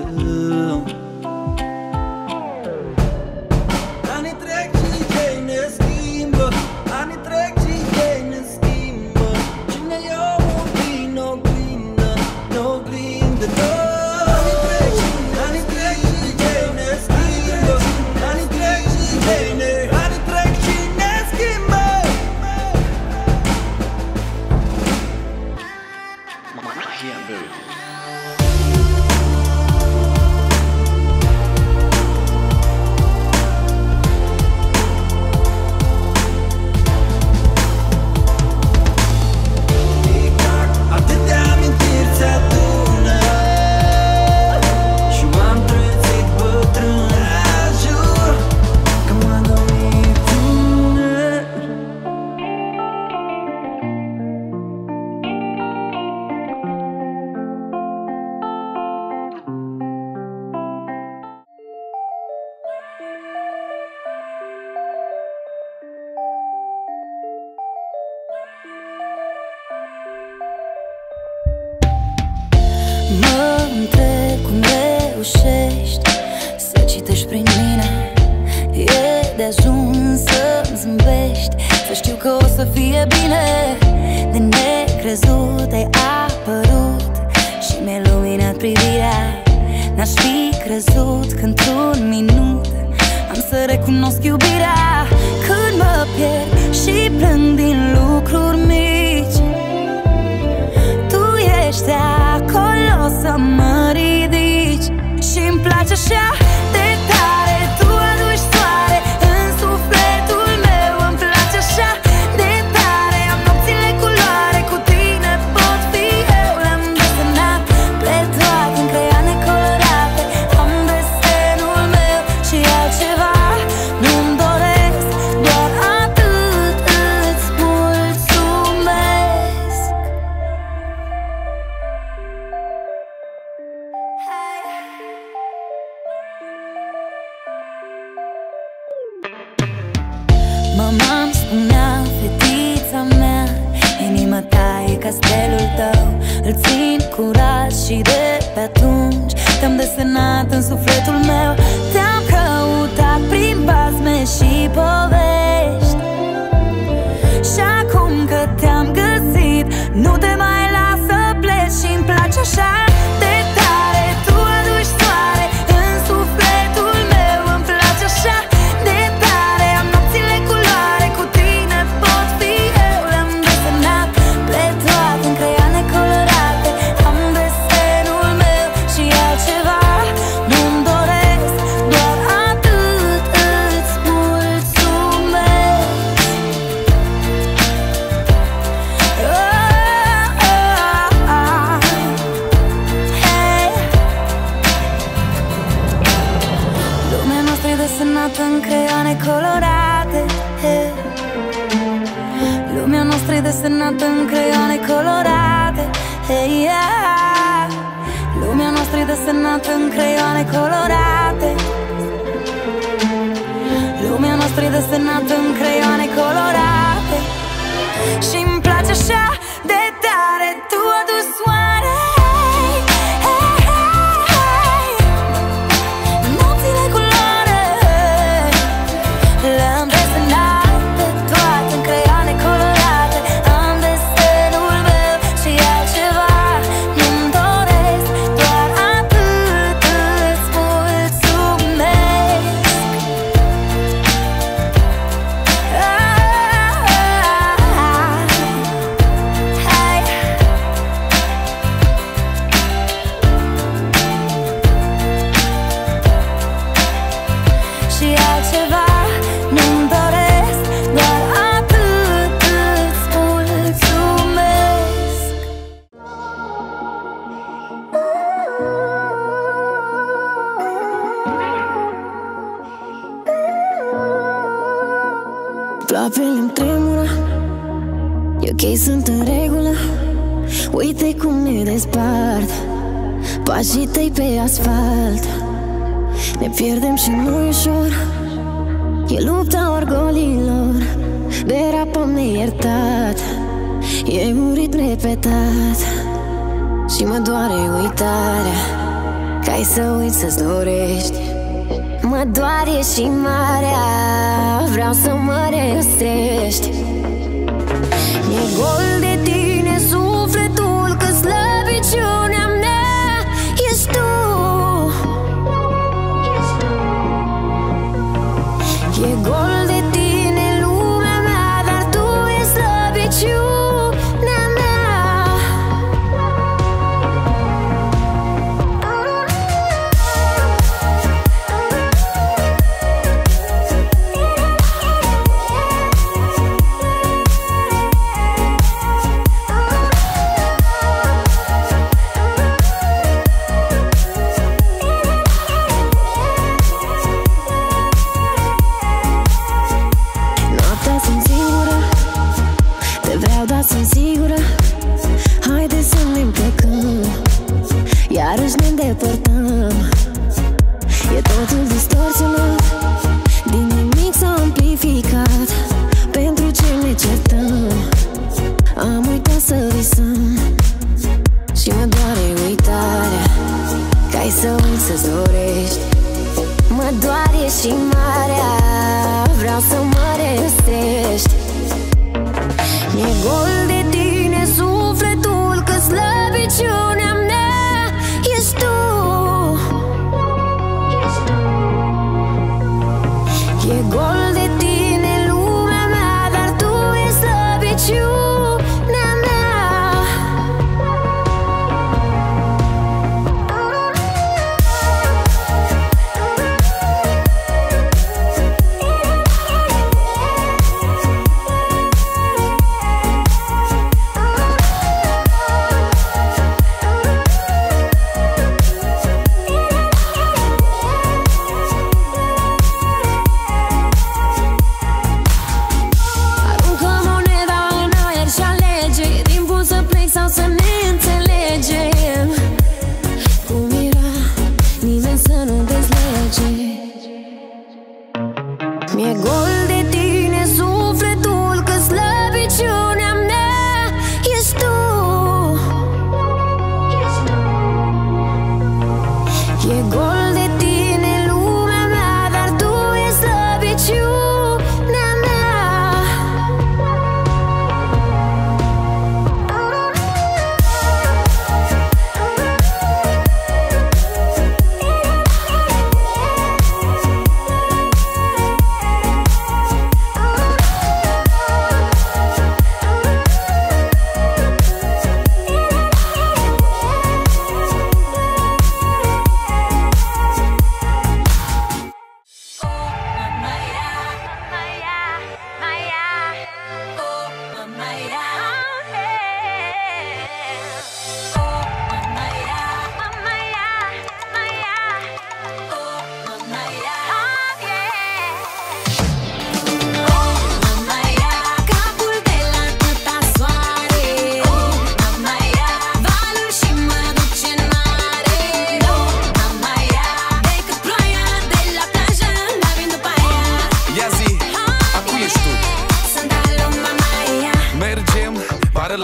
treci prin mine. E de ajuns să-mi zâmbești, să știu că o să fie bine. De necrezut ai apărut și mi-ai luminat privirea. N-aș fi crezut că într-un minut am să recunosc iubirea. Când mă pierd și plâng din lucruri mici, tu ești acolo să mă ridici. Și-mi place așa de tare, tu aduci soare în sufletul meu. Îmi place așa de tare, am nopțile culoare, cu tine pot fi eu. Le-am desenat pe toate în creane colorate, am desenul meu și altceva nu-mi doresc. Doar atât îți mulțumesc. Mama îmi spunea, fetița mea, inima ta e castelul tău. Îl țin curat și de pe atunci te-am desenat în sufletul meu. Te-am căutat prin basme și povești, și acum că te-am găsit nu te mai las să pleci. Și-mi place așa de tare, tu aduci soare în sufletul meu. Îmi place așa de tare, am nopțile culoare, cu tine pot fi eu. Le-am desenat pe toate în creane colorate, am desenul meu și altceva nu-mi doresc. Doar atât îți mulțumesc. Oh, oh, oh. Hey. Lumea noastră e desenată în creioane colorate. Hey. Lumea noastră e desenată în creioane colorate. Hey, yeah. Lumea noastră e desenată în creioane colorate. Lumea noastră e desenată în creioane colorate. Și-mi place așa de tare, tu aduci soare. Hey, hey, hey. Nopțile culoare, le-am desenat pe toate în creioane colorate, am desenul meu și altceva nu-mi doresc. Doar atât îți mulțumesc. Hai. Și altceva nu-mi doresc, doar atât îți mulțumesc. Ploapele-mi tremură, e ok, sunt în regulă. Uite cum ne despart pașii tăi pe asfalt. Ne pierdem și nu e ușor, e lupta orgolilor. Derapăm neiertat, e un ritm repetat și mă doare uitarea. Că ai să uiți să-ți dorești, mă doare și marea. Vreau să mă regăsești. E gol de tine sufletul, că slăbiciunea mea ești tu. E gol de tine lumea mea, dar tu ești slăbiciunea mea. Noaptea sunt singură, te vreau, dar sunt sigură. Haide să ne plecăm, iarăși ne îndepărtăm. E totul distorsionat, din nimic s-a amplificat. Pentru ce ne certăm, am uitat să visăm și mă doare uitarea. Că ai să uiți să-ți dorești, mă doare și marea, vreau să mă restrești. Mi-e gol de tine sufletul, că slăbiciunea mea ești tu. E gol de tine lumea mea, dar tu ești slăbiciunea mea. Mi-e gol de tine sufletul, că slăbiciunea mea ești tu. E gol de tine lumea mea, dar tu ești slăbiciunea mea.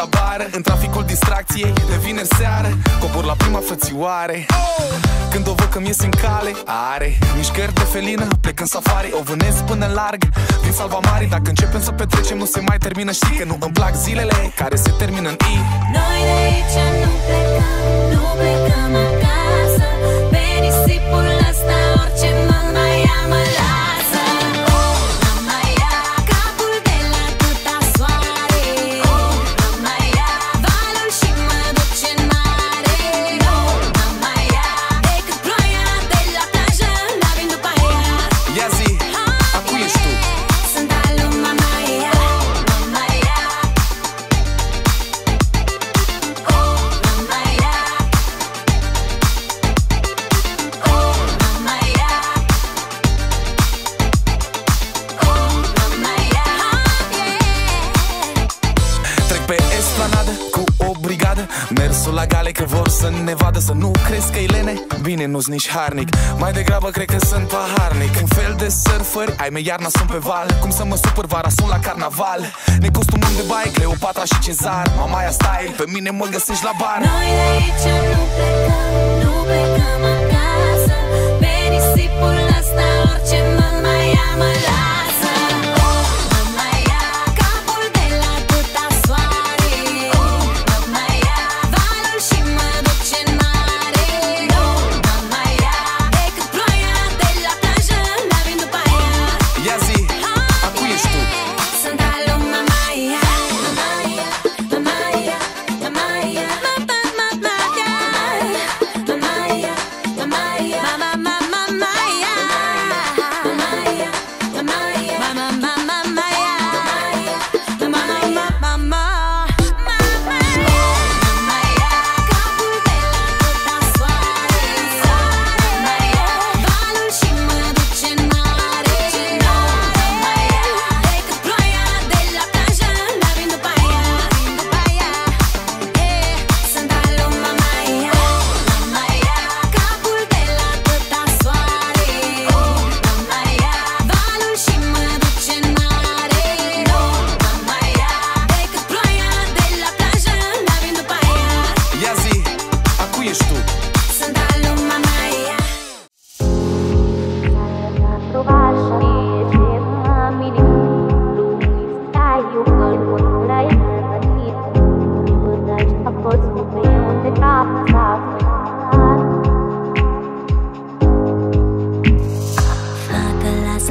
La bară, în traficul distracției, de vineri seară, cobor la prima frățioare. Când o văd că-mi ies în cale, are mișcări de felină, plec în safari, o vânez până larg, din salva mari. Dacă începem să petrecem, nu se mai termină. Știi că nu îmi plac zilele care se termină în I. Noi de aici nu plecăm, nu plecăm acasă. Pe nisipul ăsta orice mă mai amă la mersul la gale, că vor să ne vadă, să nu crezi că-i lene. Bine, nu-s nici harnic, mai degrabă cred că sunt paharnic. Un fel de surferi, ai mei iarna sunt pe val. Cum să mă supăr, vara sunt la carnaval. Ne costumăm de baie, Cleopatra și Cezar, Mamaia style, pe mine mă găsești la bar. Noi de aici nu plecăm, nu plecăm acasă. Pe nisipul ăsta orice mă mai amă la. Mama, mama, mama, yeah.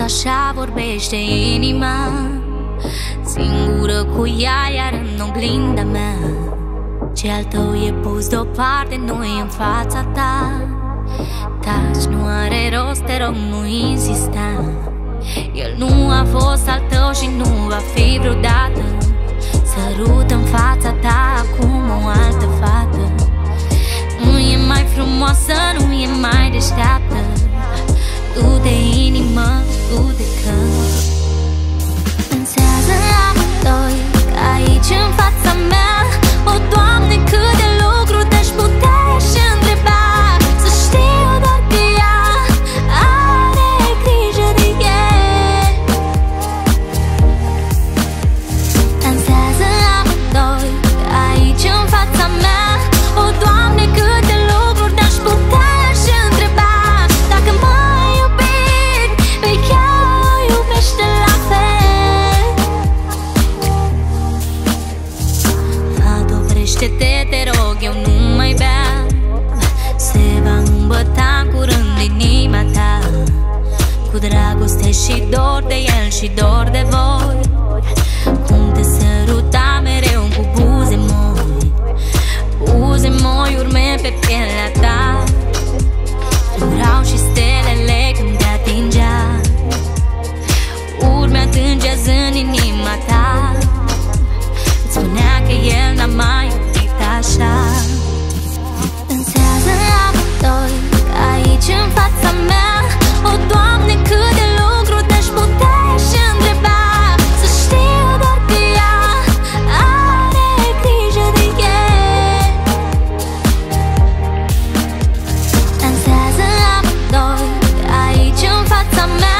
așa vorbește inima, singură cu ea, iar în oglinda mea. Ce al tău e pus deoparte, nu-i în fața ta. Taci, nu are rost, te rog, nu insista. El nu a fost al tău și nu va fi vreodată. Sărut în fața ta acum o altă fată. Nu e mai frumoasă, nu e mai deșteaptă. Du-te inimă, du-te că înțează amândoi că aici în fața mea, o, Doamne, cât de lucruri te-aș putea și întreba. Să știu doar că ea are grijă de el. Dansează amândoi că aici în fața mea, o, Doamne, cât de lucruri te-aș putea și întreba. Dacă m-ai iubit, pe ea o iubește la fel. Te rog, eu nu mai beau. Se va îmbăta în curând inima ta cu dragoste și dor de el și dor de voi. Cum te săruta mereu cu buze moi, buze moi, urme pe pielea ta. Urau și stelele când te atingea, urme atângează în inima ta. Îți spunea că el n-a mai așa. Dansează amândoi că aici în fața mea, o, Doamne, cât de lucru te-aș putea și întreba. Să știu doar că ea are grijă de el. Dansează amândoi că aici în fața mea,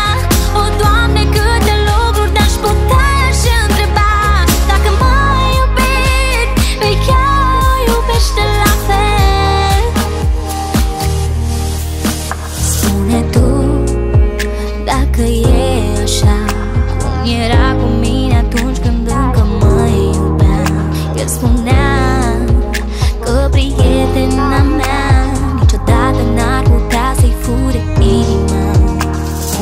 o, Doamne, cât de lucru te-aș putea și întreba. Dacă m-ai iubit, pe ea iubește la fel. Spune tu dacă e așa cum era cu mine atunci când încă mă iubea. El spunea că prietena mea niciodată n-ar putea să-i fure inima. Și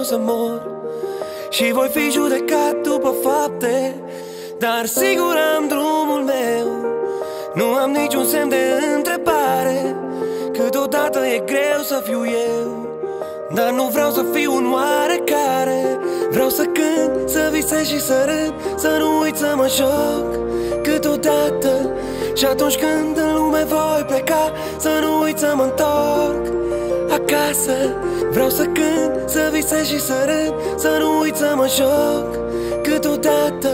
o să mor și voi fi judecat după fapte, dar sigur am drumul meu. Nu am niciun semn de întrebare, câteodată e greu să fiu eu, dar nu vreau să fiu un oarecare. Vreau să cânt, să visez și să râd, să nu uit să mă joc câteodată. Și atunci când în lume voi pleca, să nu uit să mă întorc acasă. Vreau să cânt, să visez și să râd, să nu uit să mă joc câteodată.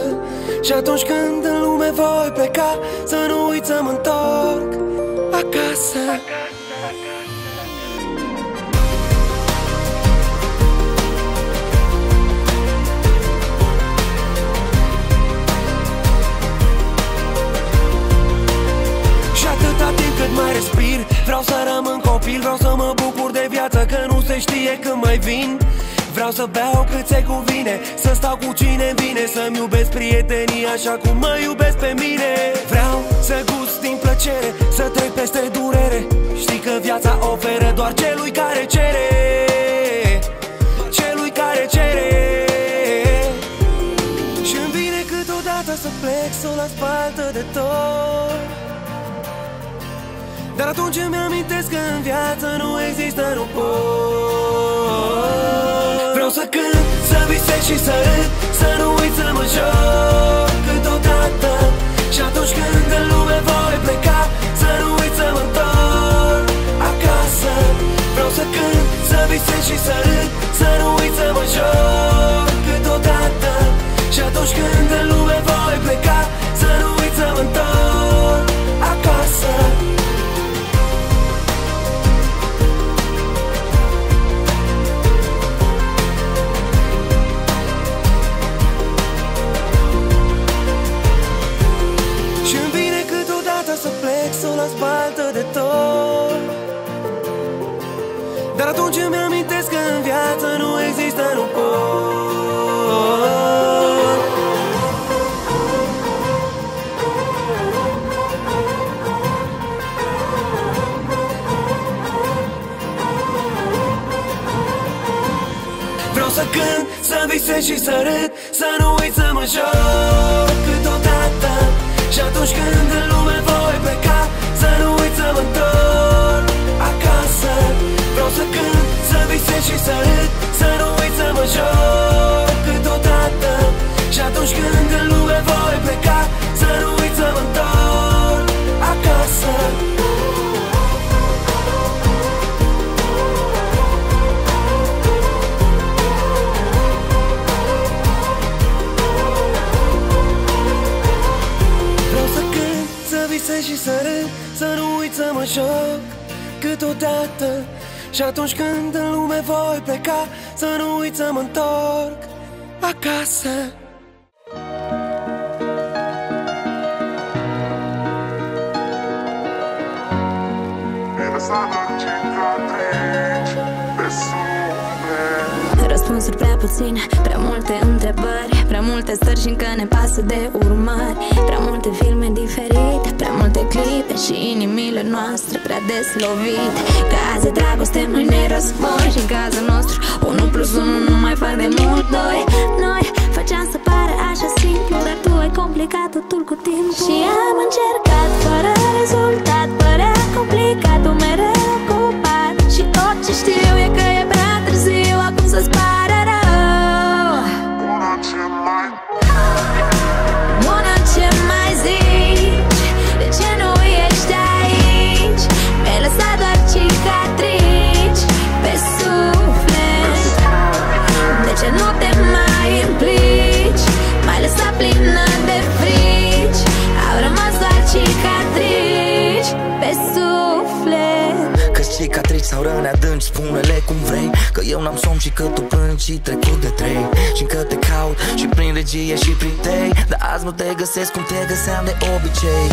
Și atunci când în lume voi pleca, să nu uit să mă întorc acasă. Și atâta timp cât mai respir, vreau să rămân copil, vreau să mă bucur de viață, că nu se știe când mai vin. Vreau să beau cât se cuvine, să stau cu cine-mi vine, să-mi iubesc prietenii așa cum mă iubesc pe mine. Vreau să gust din plăcere, să trec peste durere. Știi că viața oferă doar celui care cere, celui care cere. Și-mi vine câteodată să plec, să o las baltă de tot, dar atunci îmi amintesc că în viață nu există, nu pot. Vreau să cânt, să visez și să râd, să nu uit să mă joc câteodată. Și atunci când în lume voi pleca, să nu uit să mă întorc acasă. Vreau să cânt, să visez și să râd, să nu uit să mă joc câteodată. Și atunci când în lume voi pleca, să nu uit să mă întorc acasă. Să plec, să o las baltă de tot, dar atunci îmi amintesc că în viață nu există, nu pot. Vreau să cânt, să visez și să râd, să nu uit să mă joc câteodată. Și atunci când în lume voi pleca, să nu uit să mă întorc acasă. Vreau să cânt, să visez și să râd, să nu uit să mă joc câteodată. Și atunci când în lume voi pleca, să nu uit să mă întorc acasă. Și să râd, să nu uit să mă joc câteodată. Și atunci când în lume voi pleca, să nu uit să mă întorc acasă. Răspunsuri prea puține, prea multe întrebări, prea multe stări și încă ne pasă de urmări. Prea multe filme diferite, prea multe clipe și inimile noastre prea des lovite. Caz de dragoste mai ne război și în cazul nostru 1+1 nu mai fac de mult doi. Noi făceam să pare așa simplu, dar tu ai complicat totul cu timpul. Și am încercat fără rezultat, părea complicat, tu mereu ocupat. Și tot ce știu e că e prea târziu acum să-ți pare rău. Una ce mai, una ce mai zici? De ce nu ești aici? Mi-ai lăsat doar cicatrici pe suflet. De ce nu te mai implici? M-ai lăsat plină de frici. Au rămas doar cicatrici pe suflet. Că-s cicatrici sau răni adânci, spune-le cum vrei, că eu n-am somn și că tu plângi și trecut de 3. Și încă te caut și prin regie și prin tei, dar azi nu te găsesc cum te găseam de obicei.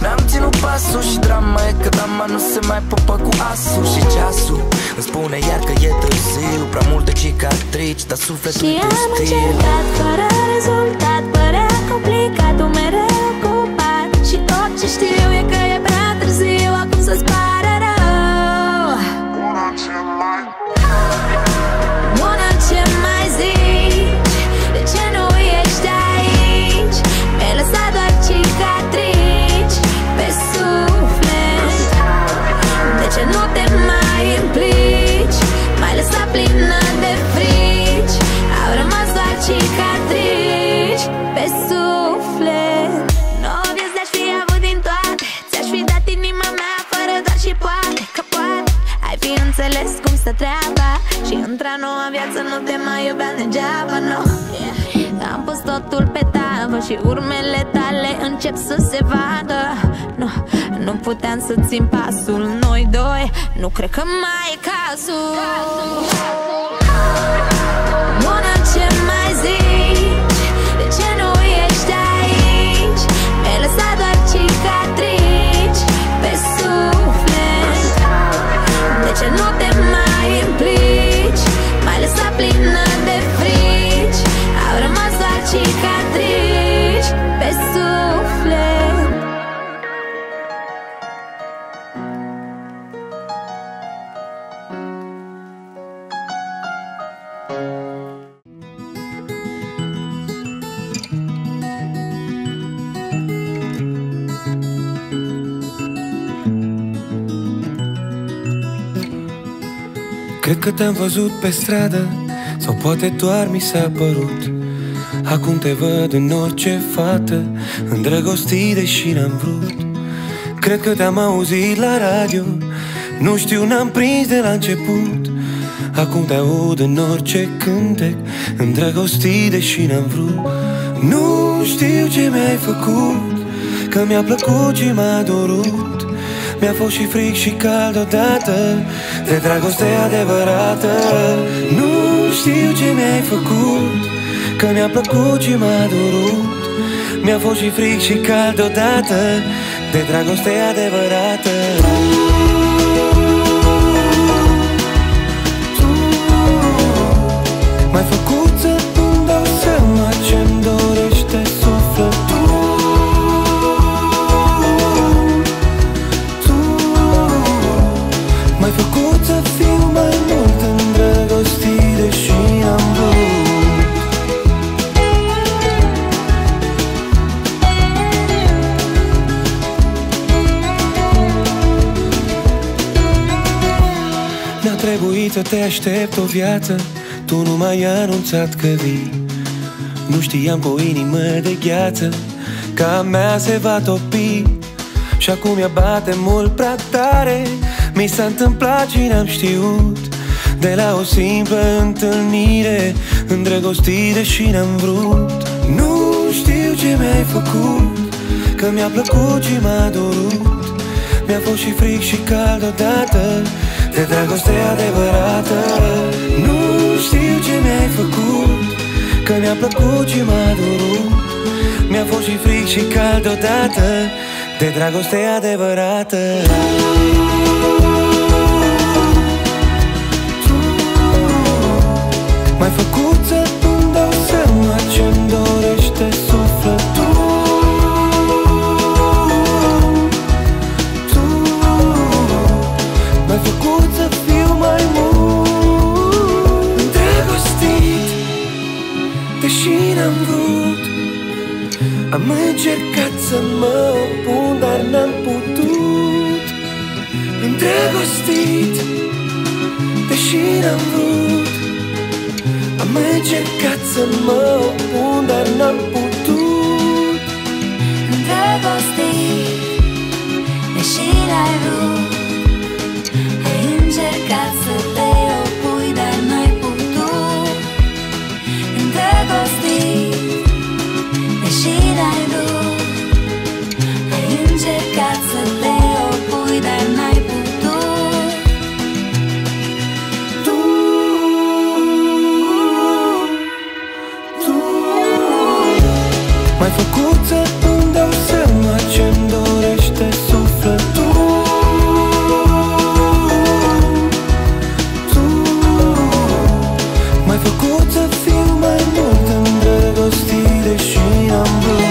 Mi-am ținut pasul și drama e că dama nu se mai popă cu asul. Și ceasul îmi spune iar că e târziu, prea multe cicatrici, dar sufletul e pustiu. Și am încercat fără rezultat, părea complicat, tu mereu ocupat. Și tot ce știu e că e prea târziu acum să-ți pare rău. Una ce mai, una ce mai zici? De ce nu ești aici? Mi-ai lăsat doar cicatrici pe suflet. De ce nu te mai implici? M-ai lăsat plină de frici. Au rămas doar cicatrici pe suflet. Înțeles cum stă treaba și într-a noua viață nu te mai iubeam degeaba, no. Am pus totul pe tavă și urmele tale încep să se vadă, no. Nu puteam să țin pasul noi doi, nu cred că mai e cazul. Una ce mai zici? De ce nu ești aici? Mi-ai lăsat doar cicatrici pe suflet. De ce nu te mai implici? Cred că te-am văzut pe stradă, sau poate doar mi s-a părut. Acum te văd în orice fată, îndrăgostit deși n-am vrut. Cred că te-am auzit la radio, nu știu, n-am prins de la început. Acum te aud în orice cântec, îndrăgostit deși n-am vrut. Nu știu ce mi-ai făcut, că mi-a plăcut și m-a dorut. Mi-a fost și fric și cald odată de dragoste adevărată. Nu știu ce mi-ai făcut, că mi-a plăcut și m-a durut. Mi-a fost și fric și cald odată de dragoste adevărată. M-ai făcut să-mi dau seama ce-mi dorește sufletul. M-ai făcut să fiu mai mult îndrăgostit deși n-am vrut. N-a trebuit să te aștept o viață, tu nu m-ai anunțat că vii. Nu știam că o inimă de gheață ca a mea se va topi. Și acum ea bate mult prea tare, mi s-a întâmplat și n-am știut. De la o simplă întâlnire, îndrăgostit deși n-am vrut. Nu știu ce mi-ai făcut, că mi-a plăcut și m-a durut. Mi-a fost și fric și cald odată de dragoste adevărată. Nu știu ce mi-ai făcut, că mi-a plăcut și m-a durut. Mi-a fost și fric și cald odată de dragoste adevărată. M-ai făcut să-mi dau seama ce-mi dorește sufletul. M-ai făcut să fiu mai mult îndrăgostit deși n-am vrut. Am încercat să mă opun, dar n-am putut. Îndrăgostit deși n-am vrut. Am încercat să mă opun, dar n-am putut. Îndrăgostit deși n-ai vrut. Ai încercat să te opui, dar n-ai putut. Îndrăgostit deși n-ai vrut. Ai încercat să te opui, dar n-ai putut. M-ai făcut să-mi dau seama ce-mi dorește sufletul. M-ai făcut să fiu mai mult îndrăgostit deși n-am vrut.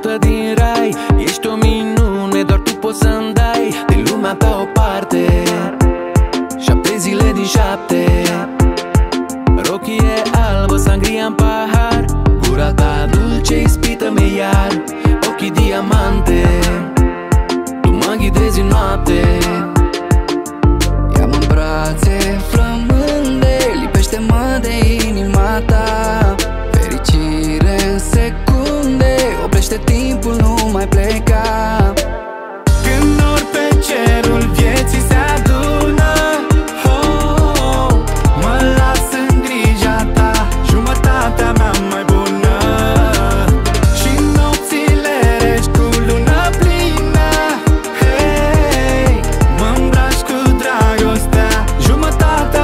Tata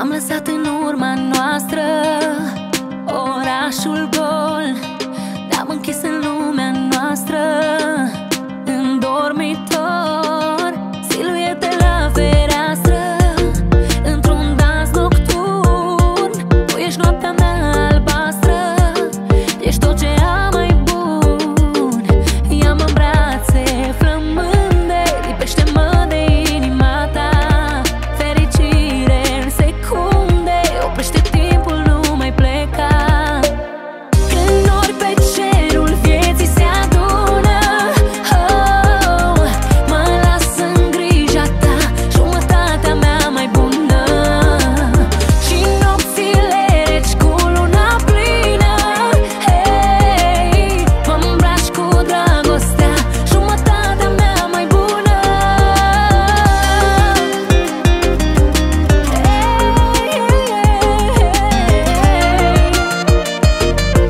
Am lăsat în urma noastră orașul gol, ne-am închis în lumea noastră, în dormitor, siluete la fereastră, într-un dans nocturn. Tu ești noaptea mea albastră, ești tot ce am mai bun. Ia-mă în brațe, flămânde, lipește-mă de inima ta. Fericire în secunde, oprește timpul, nu mai pleca. Când nori pe cerul vieții se adună, oh, mă las în grija ta, jumătatea mea mai bună. Și nopțile reci cu luna plină, hey, mă îmbraci cu dragostea, jumătatea mea mai bună. Hey, hey, hey. Inima la tine îmi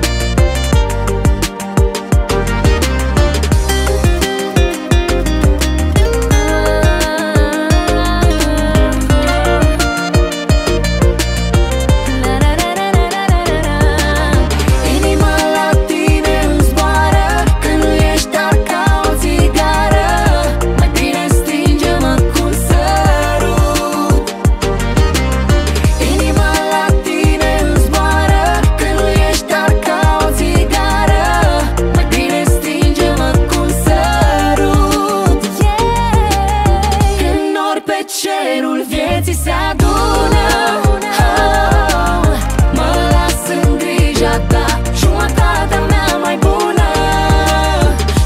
zboară, când nu ești doar ca o țigară. Mai bine stinge-mă cu un sărut. Inima la tine îmi zboară, când nu ești doar ca o țigară. Mai bine stinge-mă cu un sărut. Când nori pe cerul vieții se adună, oh, mă las în grija ta, jumătatea mea mai bună.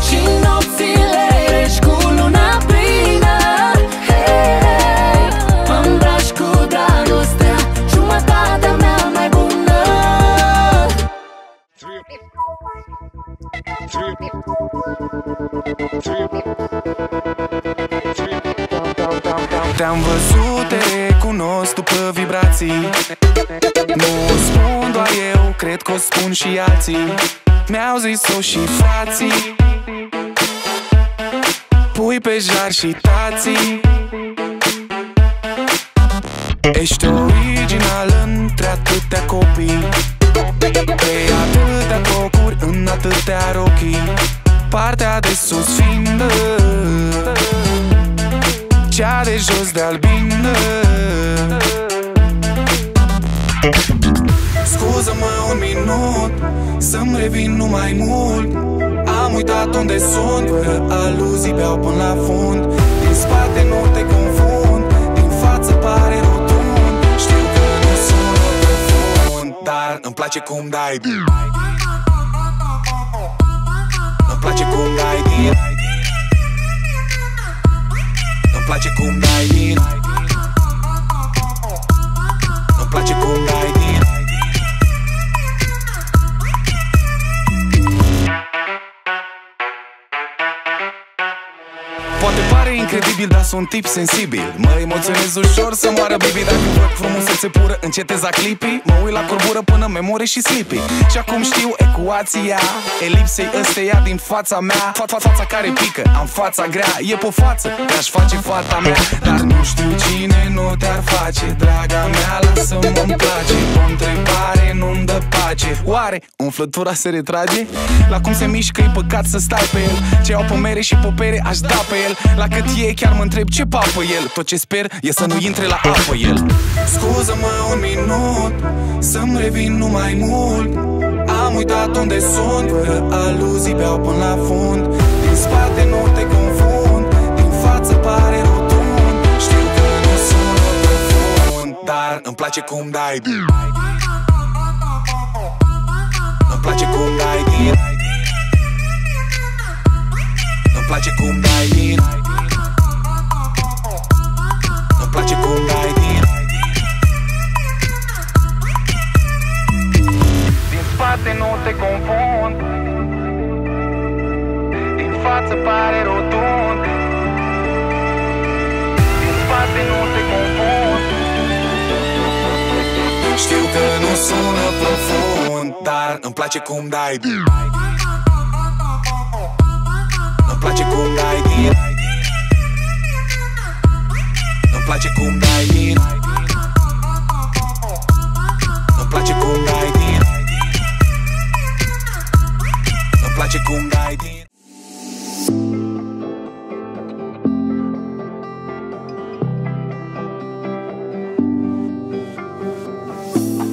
Și nopțile reci cu luna plină, hey, hey, mă îmbraci cu dragostea, jumătatea mea mai bună. Te-am văzut, te cunosc după vibrații. Nu o spun doar eu, cred că o spun și alții. Mi-au zis-o și frații, pui pe jar și tații. Ești original între atâtea copii, pe atâtea locuri, în atâtea rochii. Partea de sus fiindă cea de jos de albină. Scuză-mă un minut, să-mi revin numai mult. Am uitat unde sunt, fără aluzii beau până la fund. Din spate nu te confund, din față pare rotund. Știu că nu sună profund, dar îmi place cum dai. Îmi place cum dai din. Îmi place cum dai din. Îmi place cum dai din. Poate pare incredibil, dar sunt tip sensibil. Mă emoționez ușor să moară baby. Dacă văd frumusețe pură, înceteza clipii. Mă uit la corbură până memorie și sleepy. Și acum știu ecuația elipsei ăsteia din fața mea. Fața care pică, am fața grea. E pe față, mi-aș face fata mea. Dar nu știu cine nu te-ar face, draga mea, lasă-mă-mi place. O întrebare nu-mi dă pace, oare umflătura se retrage? La cum se mișcă e păcat să stai pe el. Ce iau pe mere și pe pere aș da pe el. La cât e chiar mă întreb ce papă el. Tot ce sper e să nu intre la apă el. Scuză-mă un minut, să-mi revin numai mult. Am uitat unde sunt, fără aluzii beau până la fund. Din spate nu te confund, din față pare rotund. Știu că nu sună profund, dar îmi place cum dai. Îmi place cum dai din. Îmi place cum dai din. Îmi place cum dai din. Din spate nu te confund, din față pare rotund. Din spate nu te confund, știu că nu sună profund, dar îmi place cum dai din. Îmi place cum dai din. Îmi place cum dai din.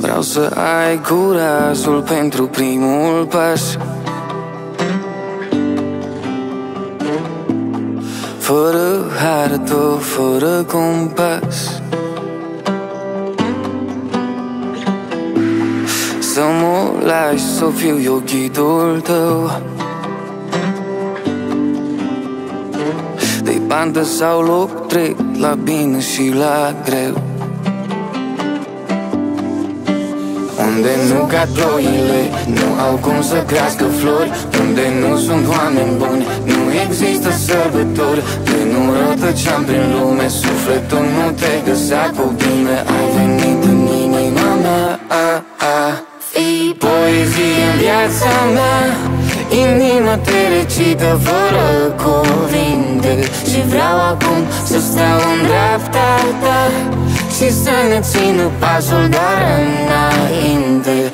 Vreau să ai curajul pentru primul pas, fără hartă, fără compas. Să mă lași să fiu eu ghidul tău, de bandă sau loc trec, la bine și la greu. Unde nu cad ploile, nu au cum să crească flori, unde nu sunt oameni buni, nu există sărbători. De nu rătăceam prin lume, sufletul nu te găsea cu bine. Ai venit în inima mea, fii poezie în viața mea. Inima te recită fără cuvinte și vreau acum să stau în dreapta ta și să ne țină pasul, dar înainte.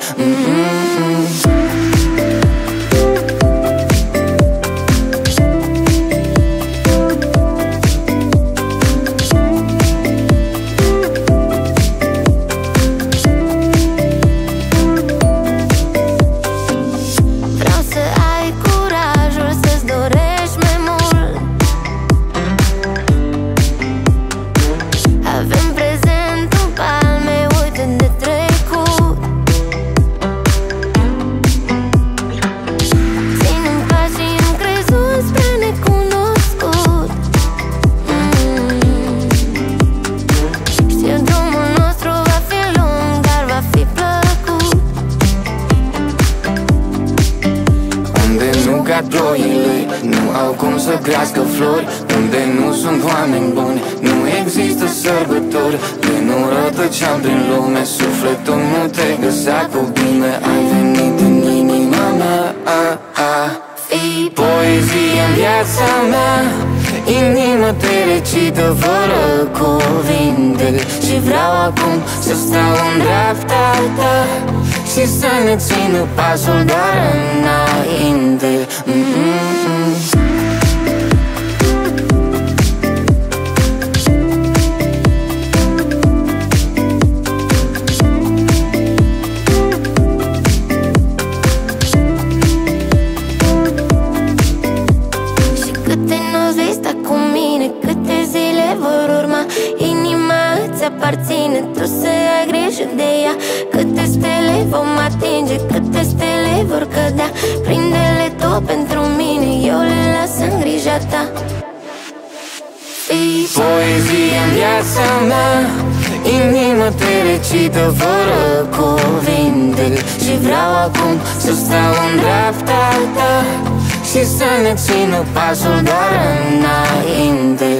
Nu au cum să crească flori, unde nu sunt oameni buni, nu există sărbători. De nu rătăceam prin lume, sufletul nu te găsea cu bine. Ai venit în inima mea, fii poezie în viața mea. Inima te recită fără cuvinte și vreau acum să stau în dreapta ta și să ne țină pasul, dar înainte. Aparține, tu să ai grijă de ea. Câte stele vom atinge, câte stele vor cădea. Prinde-le tu pentru mine, eu le las în grija ta. Fii poezie în viața mea. Inima te recită fără cuvinte și vreau acum să stau în dreapta ta și să ne țină pasul, dar înainte.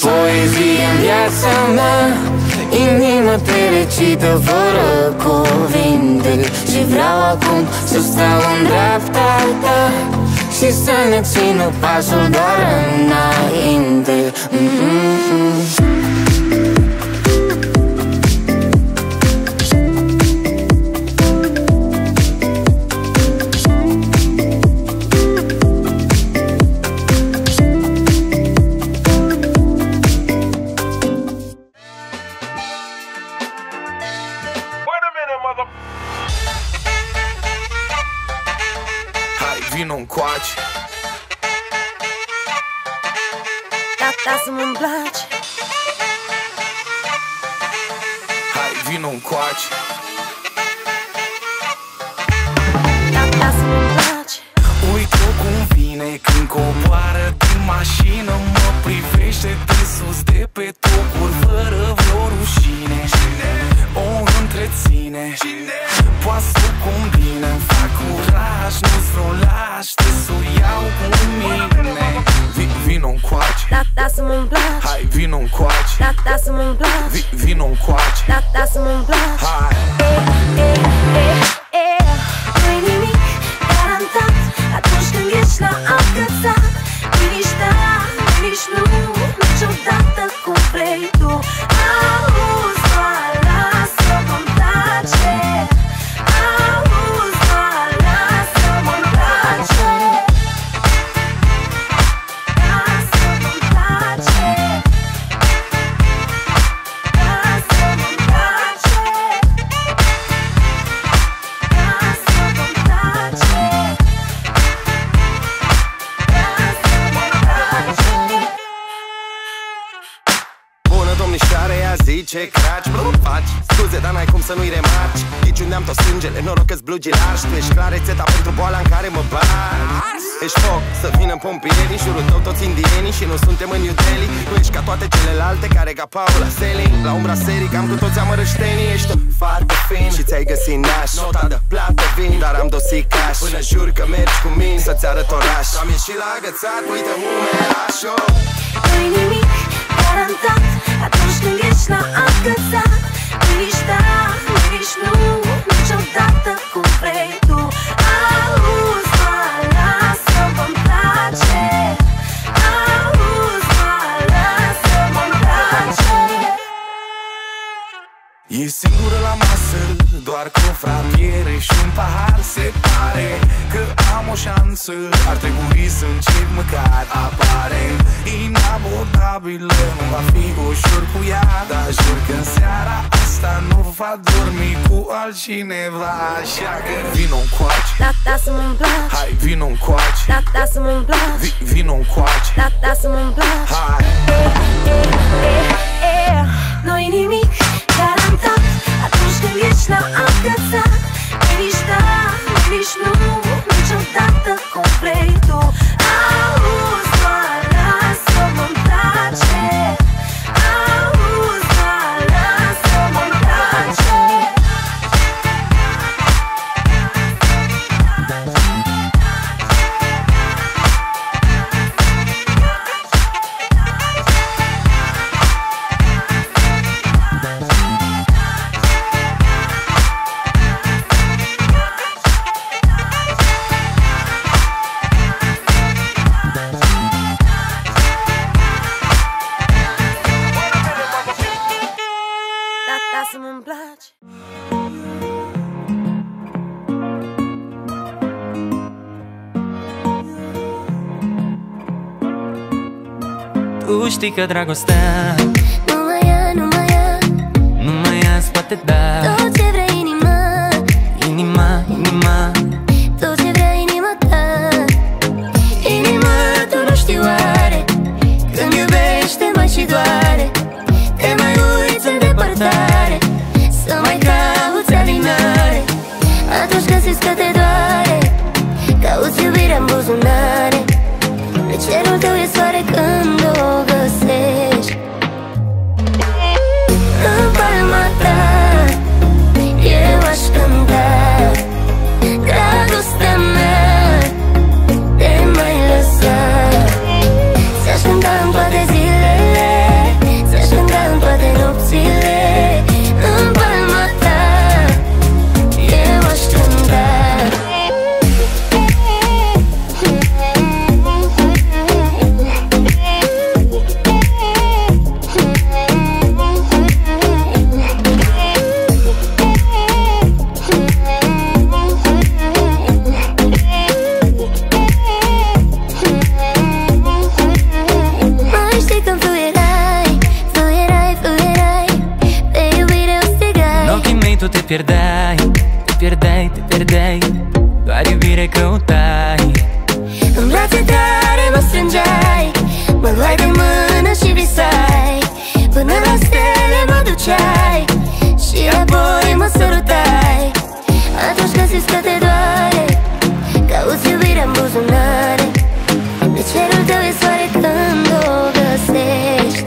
Poezie în viața mea. Inima te recită fără cuvinte și vreau acum să stau în dreapta ta și să ne țină pasul, dar înainte. Vino încoace, tata, să mă-mi place. Hai, vino încoace, tata, să mă-mi place. Uite-o cum vine când coboară din mașină, mă privește de sus de pe tocuri fără vreo rușine. O întreține, poate să combine, fac curaj, nu-ți vreo laș, te să o iau cu mine. Vino încoace, tata, să mă-mi place. Hai, vino încoace, tata, să mă-mi place. Vino încoace, tata, să mă-mi place. Hai. Nu-i nimic garantat atunci când ești la altă țară. Nu-i nici da, nu-i nici nu, niciodată cu știi ce craci, faci? Scuze, dar n-ai cum să nu-i remarci. Nici unde am tot sângele, noroc că-s blugii lași. Tu ești clar rețeta pentru boala în care mă bagi. Ești foc, să vină în pompieri, în jurul tău toți indienii și nu suntem în New Delhi. Nu ești ca toate celelalte care ca Paula Selling. La umbra serii, cam cu toți amărăștenii. Ești un foarte fin și ți-ai găsit naș. Nota de plată vin, dar am dosit cash. Până jur că mergi cu mine să-ți arăt oraș. Am ieșit la agățat, uite umerașo. Nu-i nimic garantat atunci când ești la agățat. Nu ești da, nu ești nu, niciodată cum vrei tu. Auzi-mă, lasă-mă-mi place. E singură la masă, doar cu o fratiere și un pahar. Se pare că am o șansă, ar trebui să încep măcar. Apare inabordabilă, nu va fi ușor cu ea, dar jur că seara asta nu va dormi cu altcineva. Așa că vino-ncoace, tata să-mi-mi place. Hai, vino-ncoace, tata să-mi-mi place. Vino-ncoace, tata să-mi-mi place. Hai! Nu-i nimic garantat atunci când ești la agățat. Nu ești da, nu ești nu, niciodată cum vrei tu. Auzi-mă, lasă-mă-mi place. Auzi-mă, lasă-mă-mi place. Tu știi că dragostea nu mai ia, nu mai ia, nu mai ia-ți poate da tot ce vrea inima, inima, inima, tot ce vrea inima ta. Inima, tu nu știi oare, când iubești te mai și doare. Te mai uiți în depărtare, să mai cauți alinare. Atunci găsiți că te doare, cauți iubirea în buzunare. Pe cerul tău e soare când o găsești. În palma ta eu aș cânta dragostea mea, te mai lăsa. Ți-aș cânta în toate zilele, ți-aș cânta în toate nopțile. În palma ta eu aș cânta. Te pierdeai, te pierdeai, te pierdeai, doar iubire căutai. În brațe tare mă strângeai, mă luai de mână și visai. Până la stele mă duceai și apoi mă sărutai. Atunci găsiți că te doare, cauți iubirea în buzunare. Pe cerul tău e soare când o găsești.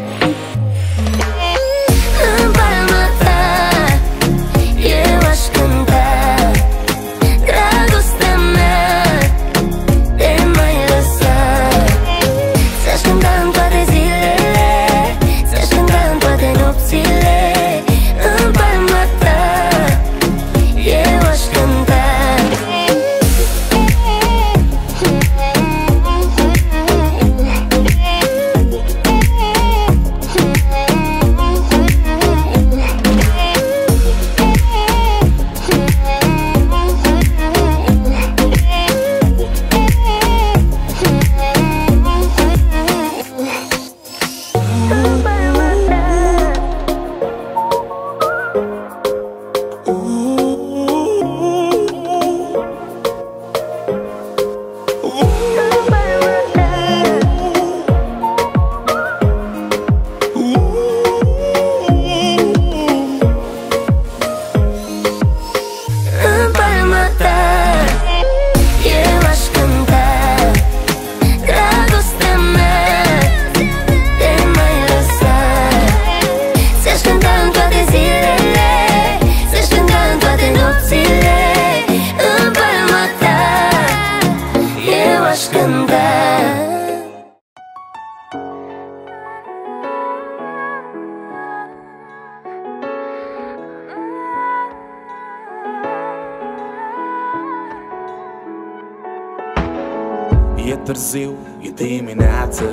târziu, e dimineață.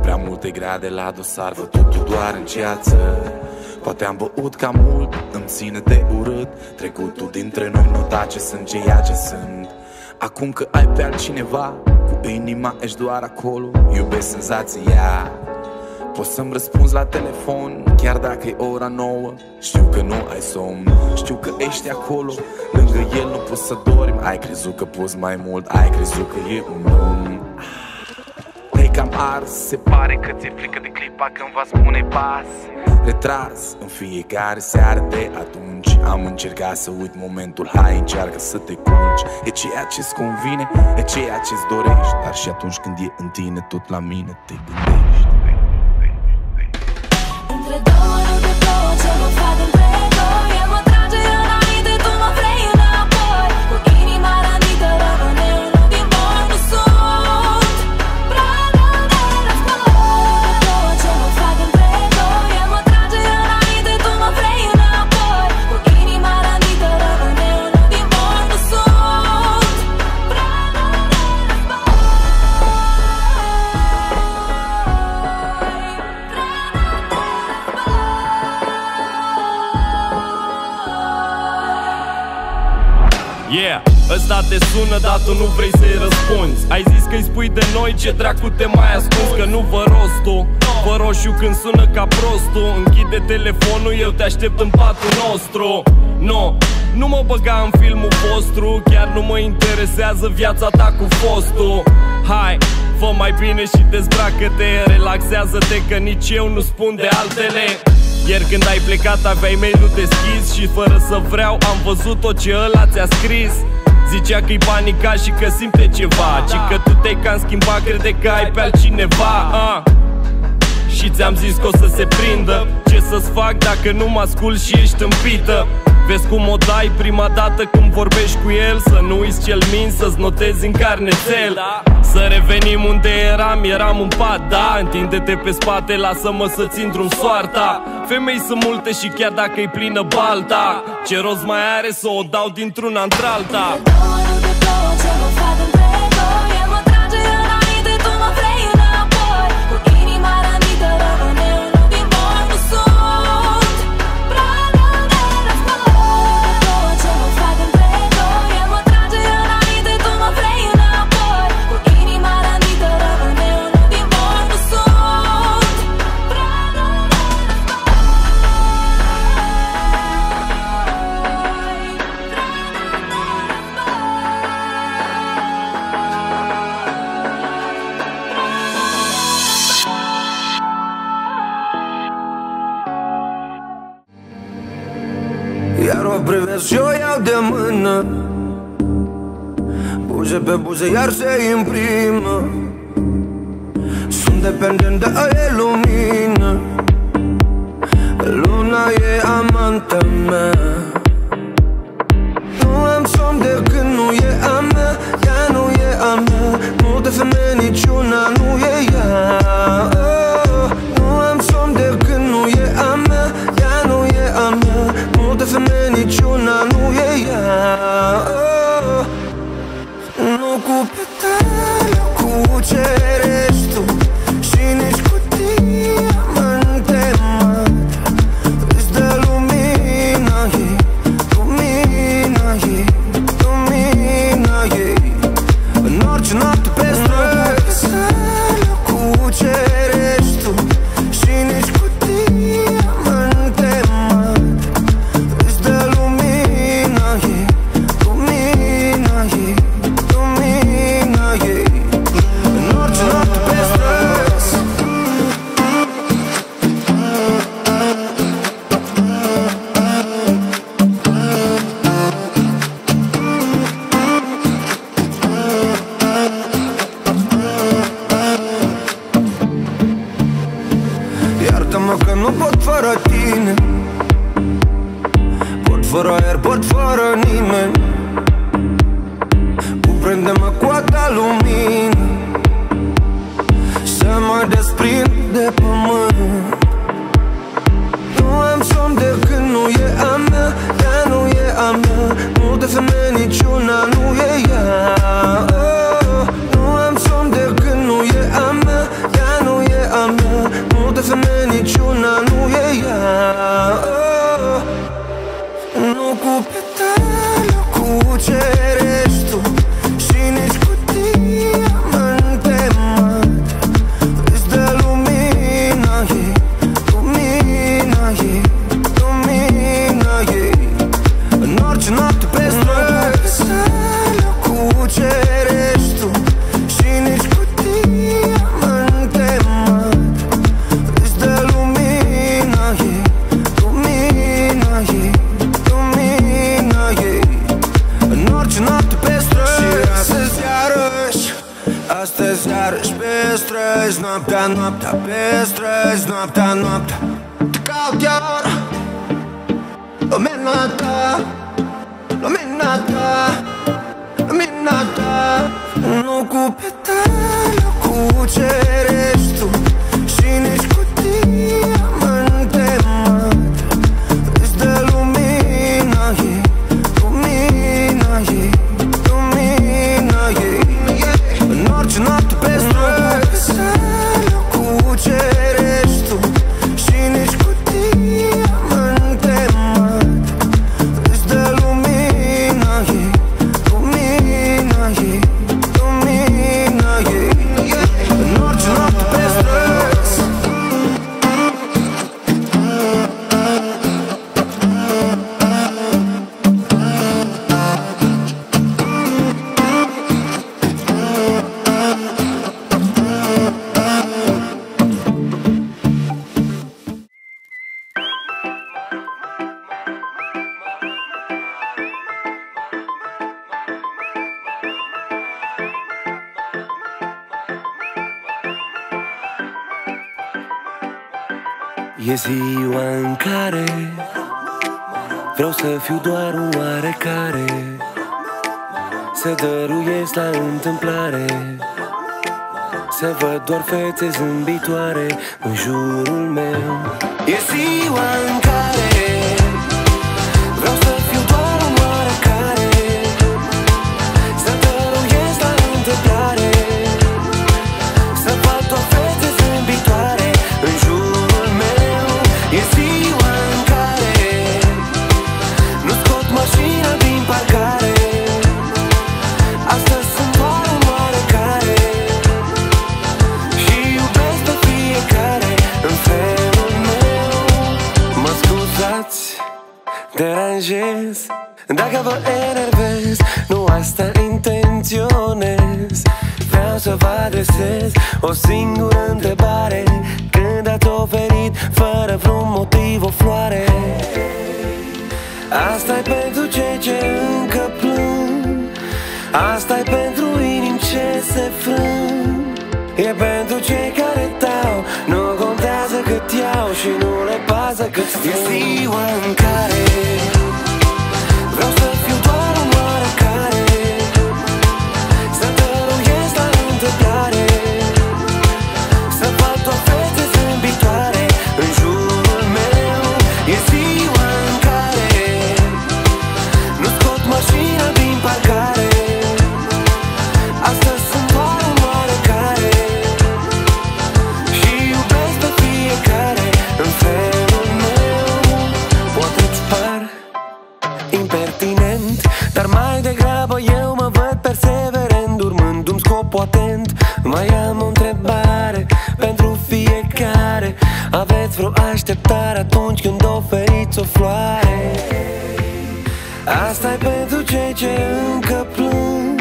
Prea multe grade la dosar, văd totul doar în ceață. Poate am băut cam mult, îmi ține de urât. Trecutul dintre noi nu tace, sunt ceea ce sunt. Acum că ai pe altcineva, cu inima ești doar acolo, iubesc senzația. Poți să-mi răspunzi la telefon, chiar dacă e ora 9. Știu că nu ai somn, știu că ești acolo. Lângă el nu poți să dormi. Ai crezut că poți mai mult, ai crezut că e un om. Te-ai cam ars, se pare că ți-e frică de clipa când va spune pas. Retras în fiecare seară de atunci, am încercat să uit momentul. Hai, încearcă să te culci. E ceea ce-ți convine, e ceea ce-ți dorești. Dar și atunci când e în tine, tot la mine te gândești. Yeah, ăsta te sună, dar tu nu vrei să-i răspunzi. Ai zis că-i spui de noi, ce dracu te mai ascunzi? Că nu vă rostu, vă roșu când sună ca prostul. Închide telefonul, eu te aștept în patul nostru. No, nu mă băga în filmul vostru, chiar nu mă interesează viața ta cu fostul. Hai, fă mai bine și dezbracă-te, relaxează-te că nici eu nu spun de altele. Ieri când ai plecat aveai mail-ul deschis și fără să vreau am văzut tot ce ăla ți-a scris. Zicea că-i panicat și că simte ceva, ci că tu te-ai cam schimbat, crede că ai pe altcineva. Și ți-am zis că o să se prindă. Ce să-ți fac dacă nu mă ascult și ești împită? Vezi cum o dai prima dată când vorbești cu el. Să nu uiți cel min, să-ți notezi în carnețel. Să revenim unde eram, eram în pat, da. Întinde-te pe spate, lasă-mă să țin drum soarta. Femei sunt multe și chiar dacă-i plină balta, ce rost mai are să o dau dintr-una într-alta? Iar o privesc și o iau de mână, buze pe buze iar se imprimă. Sunt dependent de aia lumină, luna e amanta mea. Nu am somn de când nu e a mea, ea nu e a mea. Multe femei, niciuna nu e ea. Nu am somn de când nu e a mea, ea nu e a mea. Multe femei, niciuna nu e ea. Nu cu petale, cu ce ești tu și nici cu diamante mari. Îți dă lumina ei, lumina ei, lumina ei. În orice noapte pe străzi. Cu ce ești tu și nici cu diamante mari. Îți dă lumina ei, lumina ei, lumina ei. În orice noapte pe străzi. Iartă-mă că nu pot fără tine, pot fără aer, pot fără nimeni. Cuprinde-mă cu a ta lumină, să mă desprind de pământ. Nu am somn de când nu e a mea, ea nu e a mea. Multe femei, niciuna nu e ea. Nu am somn de de mine niciuna nu e ea. Nu cu petală, cu ce ești tu și nici cu diamant pe mat. Îți dă lumina ei, lumina ei, lumina ei. În orice noapte pe străd, petală, cu ce ești tu și nici cu diamant pe mat. Îți dă lumina ei, lumina ei, lumina ei. În orice noapte pe străzi. Și astăzi iarăși, astăzi iarăși pe străzi. Noaptea, noaptea pe străzi. Noaptea, noaptea te caut iar. Lumina ta, lumina ta, lumina ta. Nu cu petală, cu ce ești tu și nici cu diamant pe mat. Îți dă lumina ei, lumina ei, lumina ei. În orice noapte pe străzi. Petală, cu ce ești tu și nici cu diamant pe mat. Îți dă lumina ei, lumina ei, lumina ei. În orice noapte pe străzi. E ziua în care vreau să fiu doar un oarecare, să dăruiesc la întâmplare, să văd doar fețe zâmbitoare în jurul meu. E ziua în care vreau să fiu doar un oarecare, să dăruiesc la întâmplare, să văd doar fețe zâmbitoare în jurul meu. E ziua în care nu scot mașina din parcare. Astăzi sunt doar un oarecare și iubesc pe fiecare în felul meu. Mă scuzați, deranjez dacă vă enervez, nu asta intenționez. Vreau să vă adresez o singură întrebare. Când ați oferit fără vreun motiv o floare, asta-i pentru cei ce încă plâng, asta-i pentru inimi ce se frâng. E pentru cei care dau, nu contează cât iau și nu le pasă cât strâng. E ziua în care vreau să fiu doar un oarecare, să dăruiesc la întâmplare, să fac doar fețe zâmbitoare în jurul meu. E ziua în care nu scot mașina din parcare. Astăzi sunt doar un oarecare și iubesc pe fiecare în felul meu. Poate-ți par impertinent, dar mai degrabă eu mă văd perseverent, urmându-mi scopul atent. Mai am o întrebare pentru fiecare. Aveți vreo așteptare atunci când oferiți o floare? Asta-i pentru cei ce încă plâng,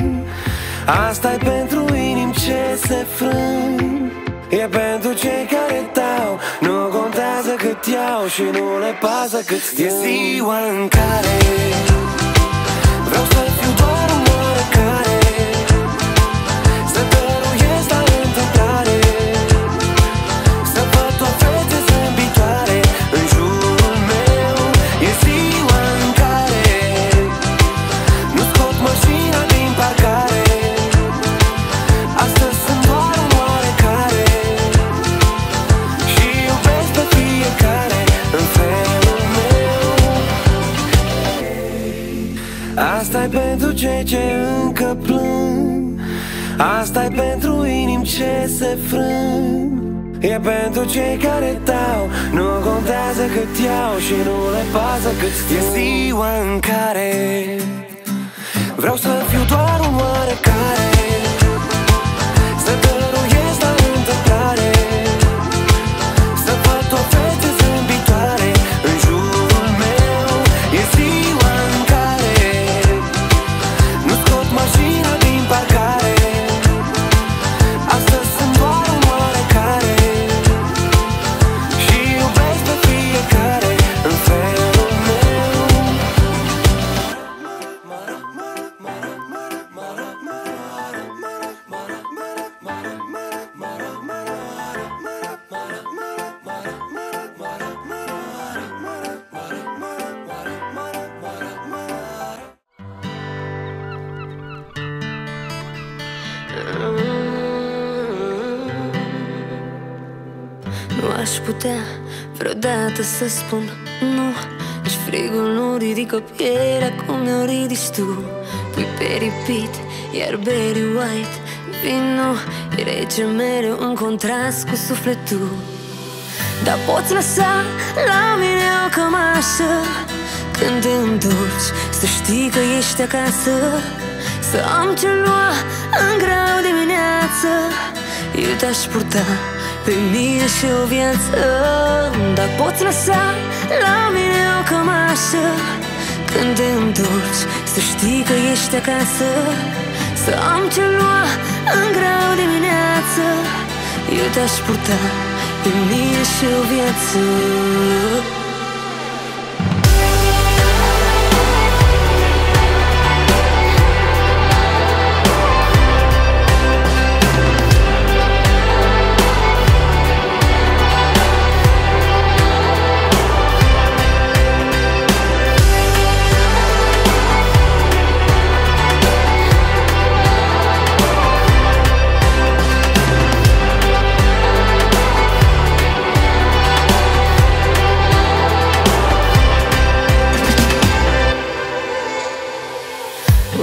asta-i pentru inimi ce se frâng. E pentru cei care dau, nu contează cât iau și nu le pasă cât strâng. E ziua în care vreau să fiu doar un oarecare, să dăruiesc la întâmplare, să văd doar fețe zâmbitoare în jurul meu. E ziua în care nu scot mașina din parcare. Astăzi sunt doar un oarecare și iubesc pe fiecare în felul meu. Asta-i pentru cei ce încă plâng, asta-i pentru inimi ce se frâng. E pentru cei care dau, nu contează cât iau și nu le pasă cât stiu. E ziua în care vreau să fiu doar un oarecare, să dăruiesc la întâmplare, să văd o fețe zâmbitoare în jurul meu. E ziua în care nu scot mașina din parcare, astăzi sunt doar un oarecare și iubesc pe fiecare în felul meu. Nu aș putea vreodată să spun nu. Ești frigul, nu ridică pielea cum mi-o ridici tu. Pui pe repeat, iar Barry White, vinul e rece mereu în contrast cu sufletul. Dar poți lăsa la mine o cămașă când te întorci, să știi că ești acasă. Să am ce lua în grau dimineață, eu te-aș purta pe mine și o viață. Dar poți lăsa la mine o cămașă când te întorci, să știi că ești acasă. Să am ce lua în grau dimineață, eu te-aș purta pe mine și o viață.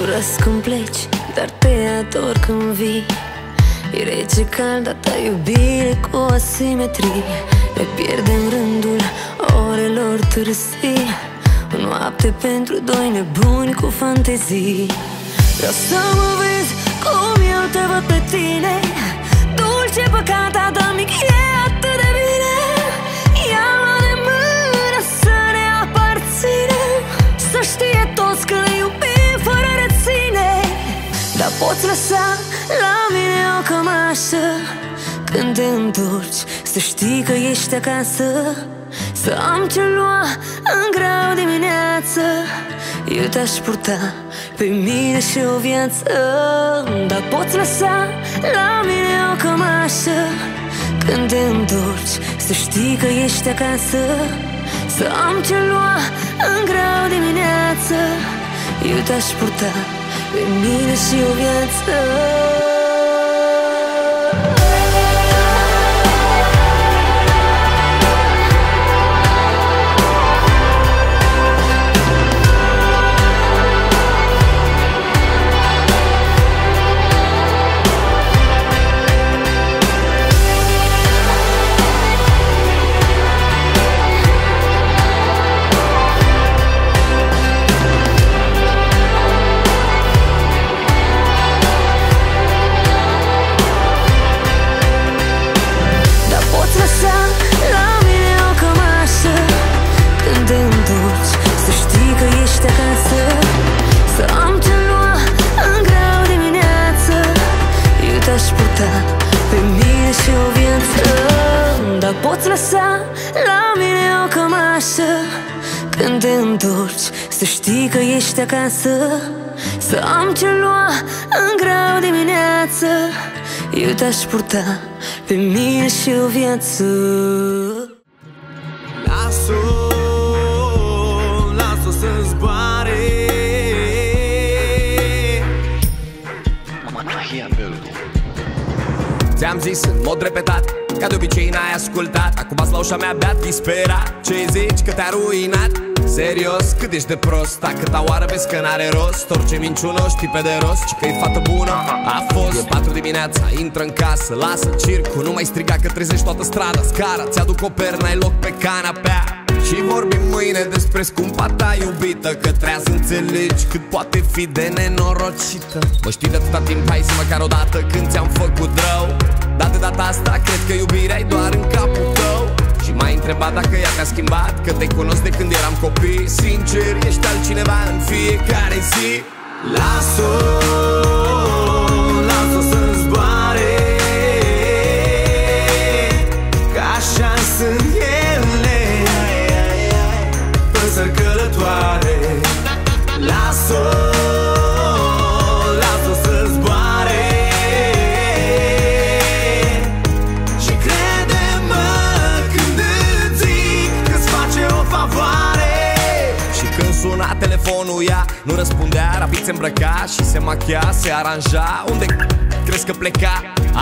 Urăsc când pleci, dar te ador când vii. E rece cald, dar ta iubire cu asimetrie. Ne pierdem rândul orelor târzii, o noapte pentru doi nebuni cu fantezii. Vreau să mă vezi cum eu te văd pe tine, dulce păcata, dar mic e atât de bine. Ia-mă de mână să ne aparține, să știe toți că le iubim fără reține. Dar poți lăsa la mine o cămașă când te întorci, să știi că ești acasă. Să am ce lua în grau dimineață, eu te-aș purta pe mine și o viață. Dar poți lăsa la mine o cămașă când te întorci, să știi că ești acasă. Să am ce lua în grau dimineață, eu te-aș purta pe mine și o viață. Poți lăsa la mine o cămașă când te întorci, să știi că ești acasă. Să am ce lua în grau dimineață, eu te-aș purta pe mine și o viață. Las-o să zboare. Ți-am zis în mod repetat, ca de obicei n-ai ascultat. Acum ați la ușa mea, abia te spera. Ce zici că te-a ruinat? Serios, cât ești de prost? Dacă ta oară vezi că n-are rost, orice minciună o știi pe de rost, ci că-i fată bună, a fost. E 4 dimineața, intră în casă, lasă circul, nu mai striga că trezești toată strada, scara, ți-aduc o pernă, ai loc pe canapea. Și vorbim mâine despre scumpa ta iubită, că trebuie să înțelegi cât poate fi de nenorocită. Mă știi de atâta timp, hai să măcar odată când ți-am făcut rău, dar de data asta cred că iubirea-i doar în capul tău. Și m-ai întrebat dacă ea te-a schimbat, că te cunosc de când eram copii. Sincer, ești altcineva în fiecare zi. Las-o, las-o să-mi zboare, că așa sunt ele, pânzări călătoare. Las-o, las-o să-mi zboare, și crede-mă când îți zic că-ți face o favoare. Și când suna telefonul ea nu răspundea, rapid se îmbrăca și se machia, se aranja. Unde crezi că pleca?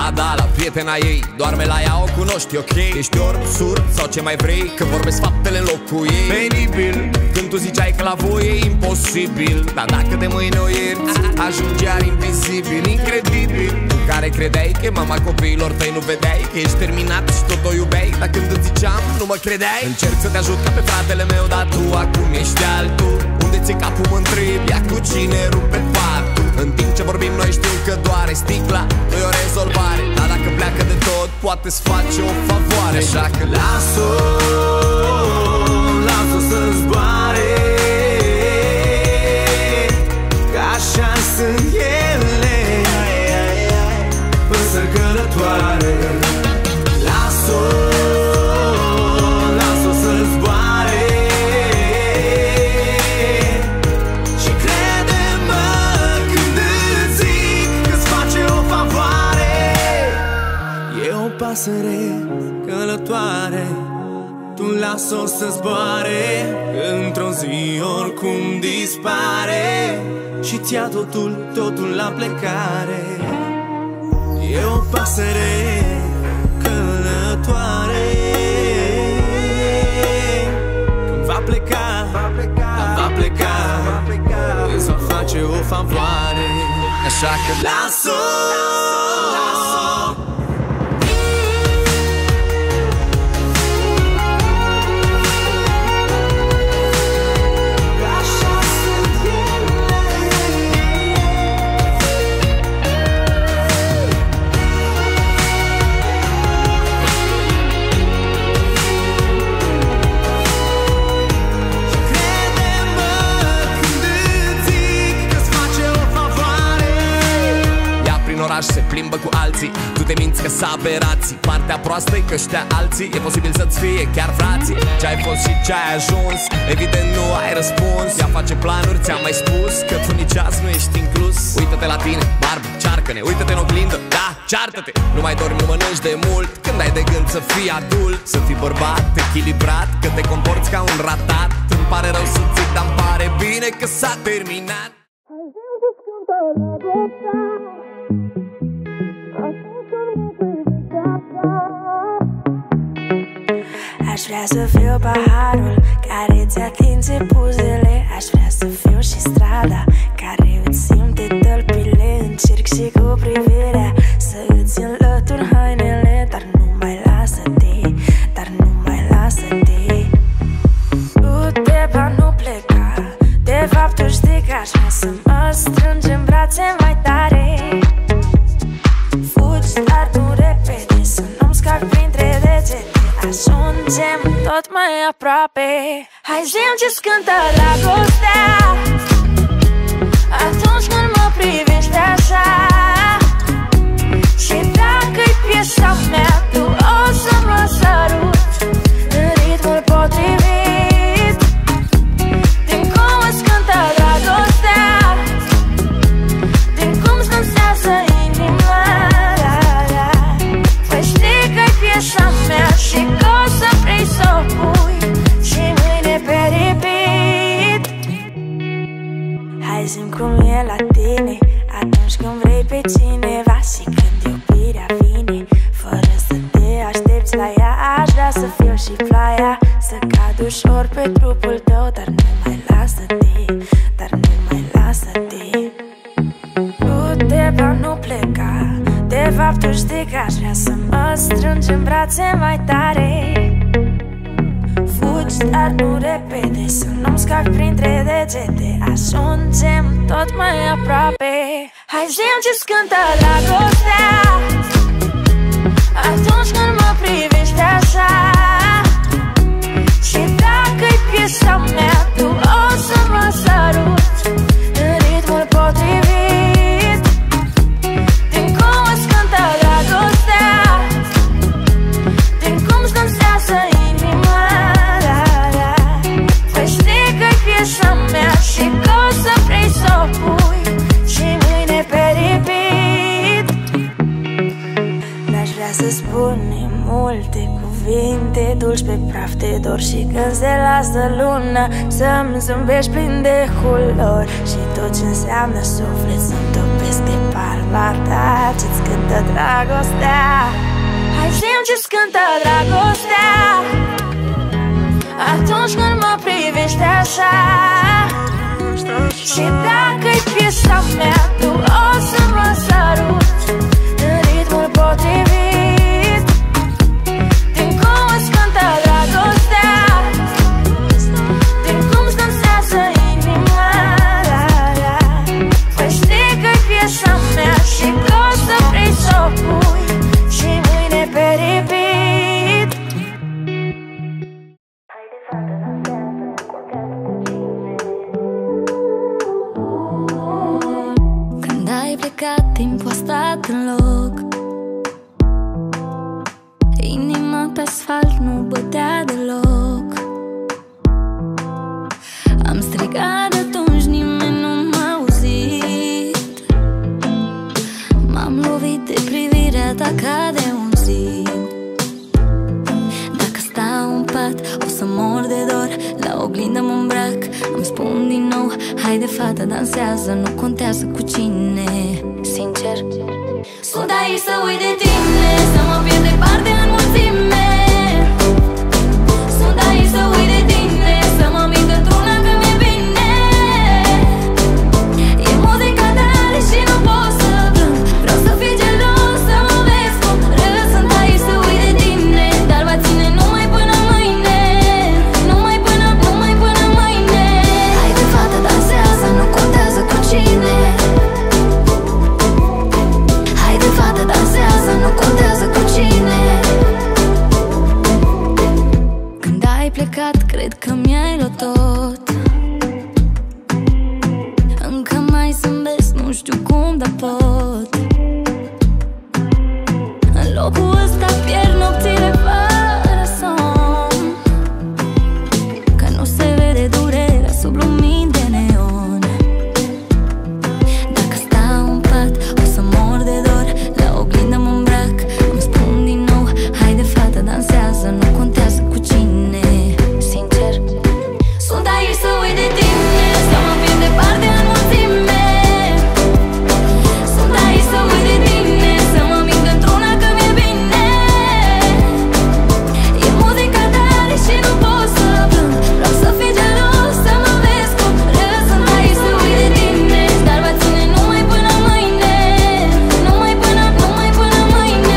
A, da, la prietena ei. Doarme la ea, o cunoști, ok? Ești orb, surd sau ce mai vrei, că vorbesc faptele în locul ei. Penibil, când tu ziceai că la voi e imposibil, dar dacă de mâine o ierți, ajunge ar invizibil. Incredibil, tu care credeai că mama copiilor tăi, nu vedeai că ești terminat și tot o iubeai, dar când îți ziceam, nu mă credeai. Încerc să te ajut ca pe fratele meu, dar tu acum ești altul. Unde ți-e capul, mă întreb, ia cu cine rupe patul. În timp ce vorbim noi știu că doare sticla, nu-i o rezolvare, dar dacă pleacă de tot, poate-ți face o favoare. Așa că las-o, las-o să zboare, că așa sunt ele, pânzări călătoare. Las-o, las-o să zboare, pasăre călătoare, tu las-o să zboare, într-o zi oricum dispare, și-ți ia totul, totul la plecare. E o pasăre călătoare, când va pleca, îți va face o favoare. Așa că las-o. Se plimbă cu alții, tu te minți că s-a aberații. Partea proastă-i că ăștia alții e posibil să-ți fie chiar frații. Ce-ai fost și ce-ai ajuns, evident nu ai răspuns. Ea face planuri, ți-am mai spus că tu nici azi nu ești inclus. Uită-te la tine, barbă, cearcă-ne, uită-te în oglindă, da, ceartă-te. Nu mai dormi, nu mănânci de mult, când ai de gând să fii adult, să fii bărbat, echilibrat, că te comporți ca un ratat. Îmi pare rău să zic, dar îmi pare bine că s-a terminat. Aș vrea să fiu paharul care îți atinge buzele, aș vrea să fiu și strada care îți simte tălpile. Încerc și cu privirea să îți înlătur hainele, dar nu mai lasă-te, Uteba, nu pleca, de fapt tu știi că aș vrea să mă strângi în brațe mai tare. Fugi, dar nu repede, să nu-mi scapi printre degete, ajungem tot mai aproape. Hai zi-mi ce-ți cântă dragostea atunci când mă privești așa. Și dacă-i piesa mea, tu o să-mi o sărut în ritmul potrivit. Din cum îți cântă dragostea, din cum îți dansează inima, păi știi că-i piesa mea și că o să vrei să o pui și mâine pe repeat. Hai zi-mi cum e la tine atunci când vrei pe cineva și când iubirea vine fără să te aștepți la ea. Aș vrea să fiu și ploaia, să cad cad ușor pe trupul tău, dar nu mai lasă-te, dar nu mai lasă-te. Nu te va nu pleca, de fapt tu știi că aș vrea să mă strângi în brațe mai tare. Fugi, dar nu repede, să nu-mi scapi printre degete, ajungem tot mai aproape. Hai zi-mi ce-ți cântă dragostea atunci când mă privești așa. Și dacă-i piesa mea, tu o să mă săruți în ritmul potrivit. Din cum îți cântă dragostea, din cum îți dansează inima, păi știi că-i piesa mea și că o să vrei să o pui și mâine pe repeat. N-aș vrea să spunem multe cuvinte dulci pe praf de dor, și când se lasă luna să-mi zâmbești plin de culori, și tot ce înseamnă suflet să-mi topesc de palma ta. Ce-ți cântă dragostea, hai zi-mi ce-ți cântă dragostea atunci când mă privești așa. Și dacă-i piesa mea, tu o să mă săruți în ritmul potrivit. Din cum îți cântă dragostea, din cum îți dansează inima, păi știi că-i piesa mea și că o să vrei să o pui și mâine pe repeat. Timpul a stat în loc, inima pe asfalt nu bătea deloc. Am strigat atunci, nimeni nu m-a auzit. M-am lovit de privirea ta ca de un zid. Dacă stau în pat, o să mor de dor. La oglindă mă îmbrac, îmi spun din nou: haide fata, dansează, nu contează cu cine. Sincer, sunt aici să uit de tine, să mă pierd departe în mulțime. Sunt aici să uit de tine, să mă mint într-una că mi-e bine. E muzica ta și nu pot să plâng, vreau să fii gelos, să mă vezi cum râs. Sunt aici să uit de tine, dar va ține numai până mâine. Numai până, numai până mâine. Hai de fata, dansează, nu contează cu cine. Nu contează cu cine. Când ai plecat, cred că mi-ai luat tot. Încă mai zâmbesc, nu știu cum, dar pot. În locul ăsta pierd nopțile fără somn, că nu se vede durerea sub lumini de neon. Dacă stau în pat, o să mor de dor. La oglindă mă îmbrac, îmi spun din nou: haide fata, dansează, nu contează cu cine. Sincer, sunt aici să uit de tine, să mă prind departe în mulțime. Sunt aici să uit de tine, să mă mint într-una că mi-e bine. E muzica tare și nu pot să plâng, vreau să fii gelos, să mă vezi cum râs. Sunt aici să uit de tine, dar va ține numai până mâine. Numai până, numai până mâine.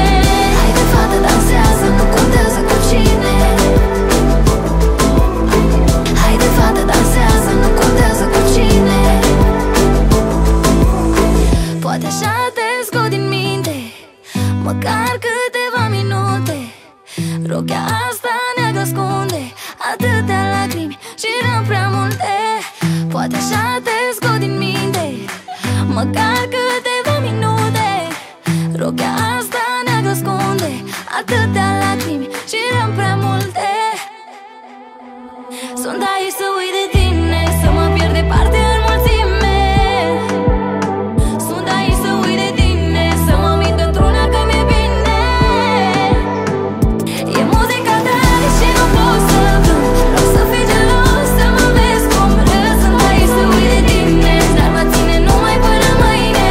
Haide fata, dansează, nu contează cu cine. Haide fata, dansează, nu contează cu cine. Poate așa te scot din minte măcar câteva minute. Rochea asta neagră ascunde atâtea lacrimi și rând prea multe. Poate așa te scot din minte măcar câteva minute. Rochea asta neagră ascunde atâtea lacrimi și rând prea multe. Sunt aici să uit de tine, să mă pierd departe în mulțime. Sunt aici să uit de tine, să mă mint într-una că mi-e bine. E muzica ta și nu pot să plâng, vreau să fii gelos, să mă vezi cum râs. Sunt aici să uit de tine, dar mă ține numai până mâine.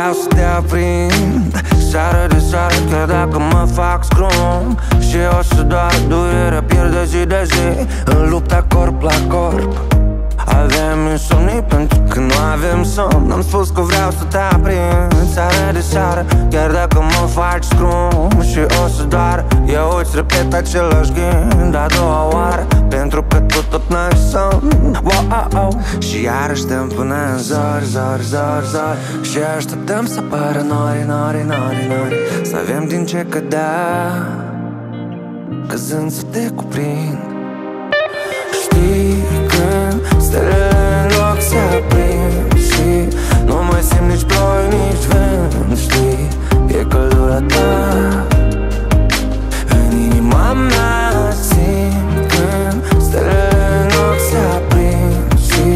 vreau să te aprind, seară de seară, chiar dacă mă fac scrum. Și o să doar durere, pierde zi de zi în lupta corp la corp. Avem insomnii pentru că nu avem somn. Am spus că vreau să te aprind, seară de seară, chiar dacă mă faci scrum. Și o să doar eu îți repet același gând a doua oară, pentru că tot n-ai somn. Și iarăși stăm până în zori, zori, zori, zori, și așteptăm să apară nori, nori, nori, nori, să avem din ce cădea, căzând să te cuprind. Știi când stelele în loc se aprind și nu mai simt nici ploi, nici vânt, știi, e căldura ta în inima mea. Simt când stelele în loc se aprind și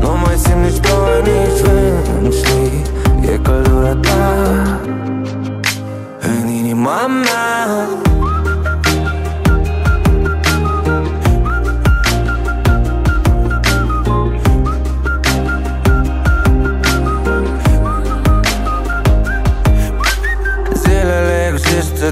nu mai simt nici ploi, nici vânt, știi, e căldura ta în inima mea.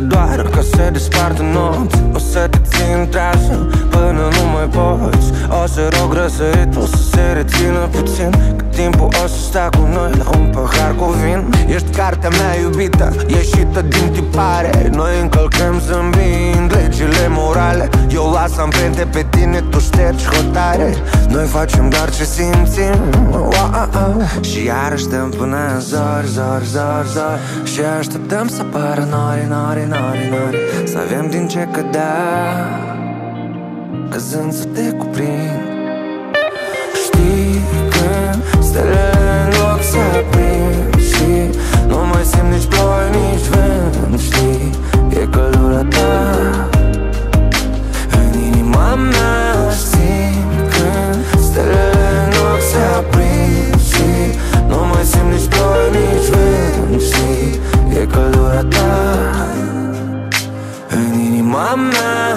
Doar că se despart în nopți, o să te țin trasă până nu mai poți. O să rog răsăritul să se rețină puțin, că timpul o să sta cu noi la un pahar cu vin. Ești cartea mea iubită, ieșită din tipare, noi încălcăm zâmbind legile morale. Eu las amprente pe tine, tu ștergi hotare, noi facem doar ce simțim. Și iarăși stăm până în zori, zori, zori, zori, și așteptăm să apară nori, nori, nori, nori, să avem din ce cădea, căzând să te cuprind. Știi când stelele în loc se aprind și nu mai simt nici ploi, nici vânt, știi, e căldura ta în inima mea. Simt când stelele în loc se aprind și nu mai simt nici ploi, nici vânt, știi, e căldura ta în inima mea.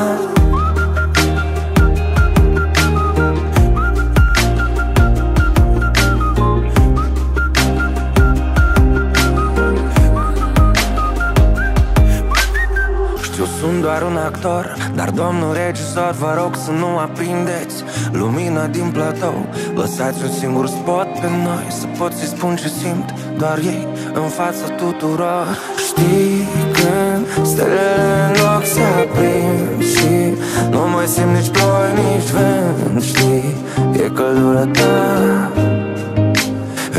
Sunt doar un actor, dar domnul regizor, vă rog să nu aprindeți lumina din platou. Lăsați un singur spot pe noi, să pot să-i spun ce simt, doar ei în fața tuturor. Știi când stelele în loc se aprind și nu mai simt nici ploi, nici vânt, știi, e căldura ta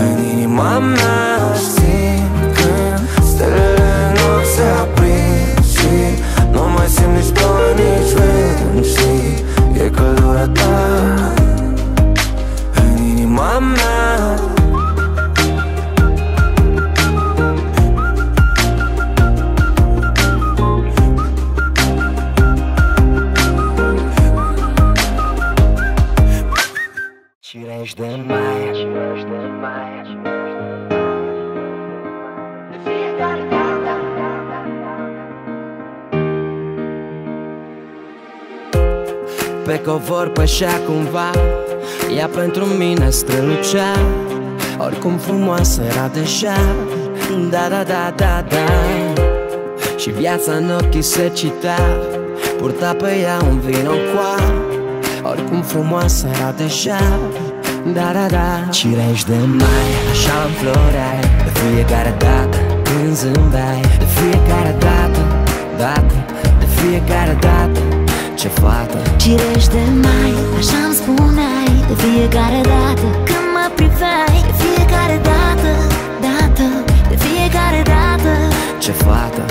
în inima mea. Simt când stelele în loc se aprind și nu mai simt nici ploi, nici vânt, știi, e căldura ta în inima mea. Cireș de mai, cireș de mai, de fiecare dată. Pe covor pășea cumva, ea pentru mine strălucea, oricum frumoasă era deja. Da, da, da, da, da. Și viața în ochii se citea, purta pe ea un vino-coa, oricum frumoasă era deja. Da, da, da. Cireș de mai, așa înfloreai de fiecare dată când zâmbeai, de fiecare dată, dată, de fiecare dată, ce fată. Cireș de mai, așa îmi spuneai de fiecare dată când mă priveai, de fiecare dată, dată, de fiecare dată, ce fată.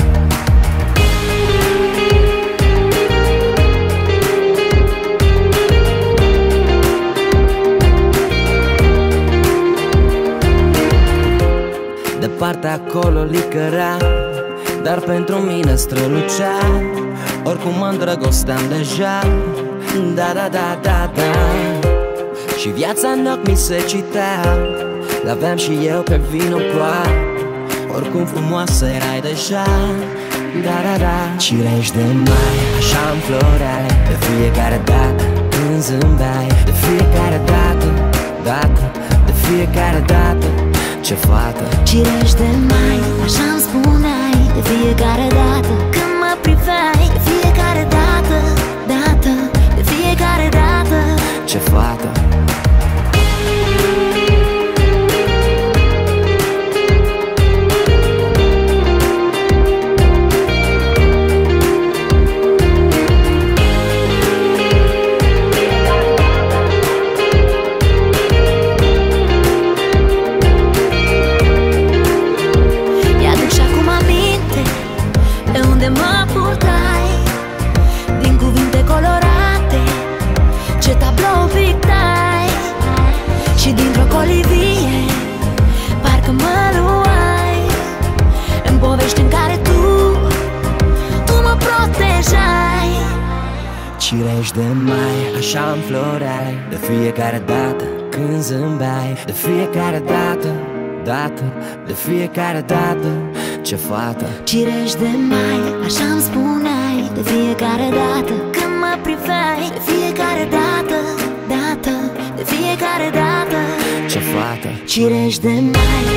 Departe acolo licărea, dar pentru mine strălucea, oricum mă îndrăgosteam deja. Da, da, da, da, da. Și viața în ochi mi se citea, l-aveam și eu pe vinul ploa, oricum frumoasă erai deja. Da, da, da. Cireș de mai, așa înfloreai de fiecare dată când zâmbeai, de fiecare dată, dată, de fiecare dată, ce fată cirește mai, așa-mi spuneai de fiecare dată când mă priveai, de fiecare dată, de fiecare dată. Ce fată. Cirești de mai, așa-mi floreai, de fiecare dată când zâmbeai, de fiecare dată, de fiecare dată. Ce fată. Cirești de mai, așa-mi spuneai, de fiecare dată când mă priveai, de fiecare dată, de fiecare dată. Ce fată. Cirești de mai.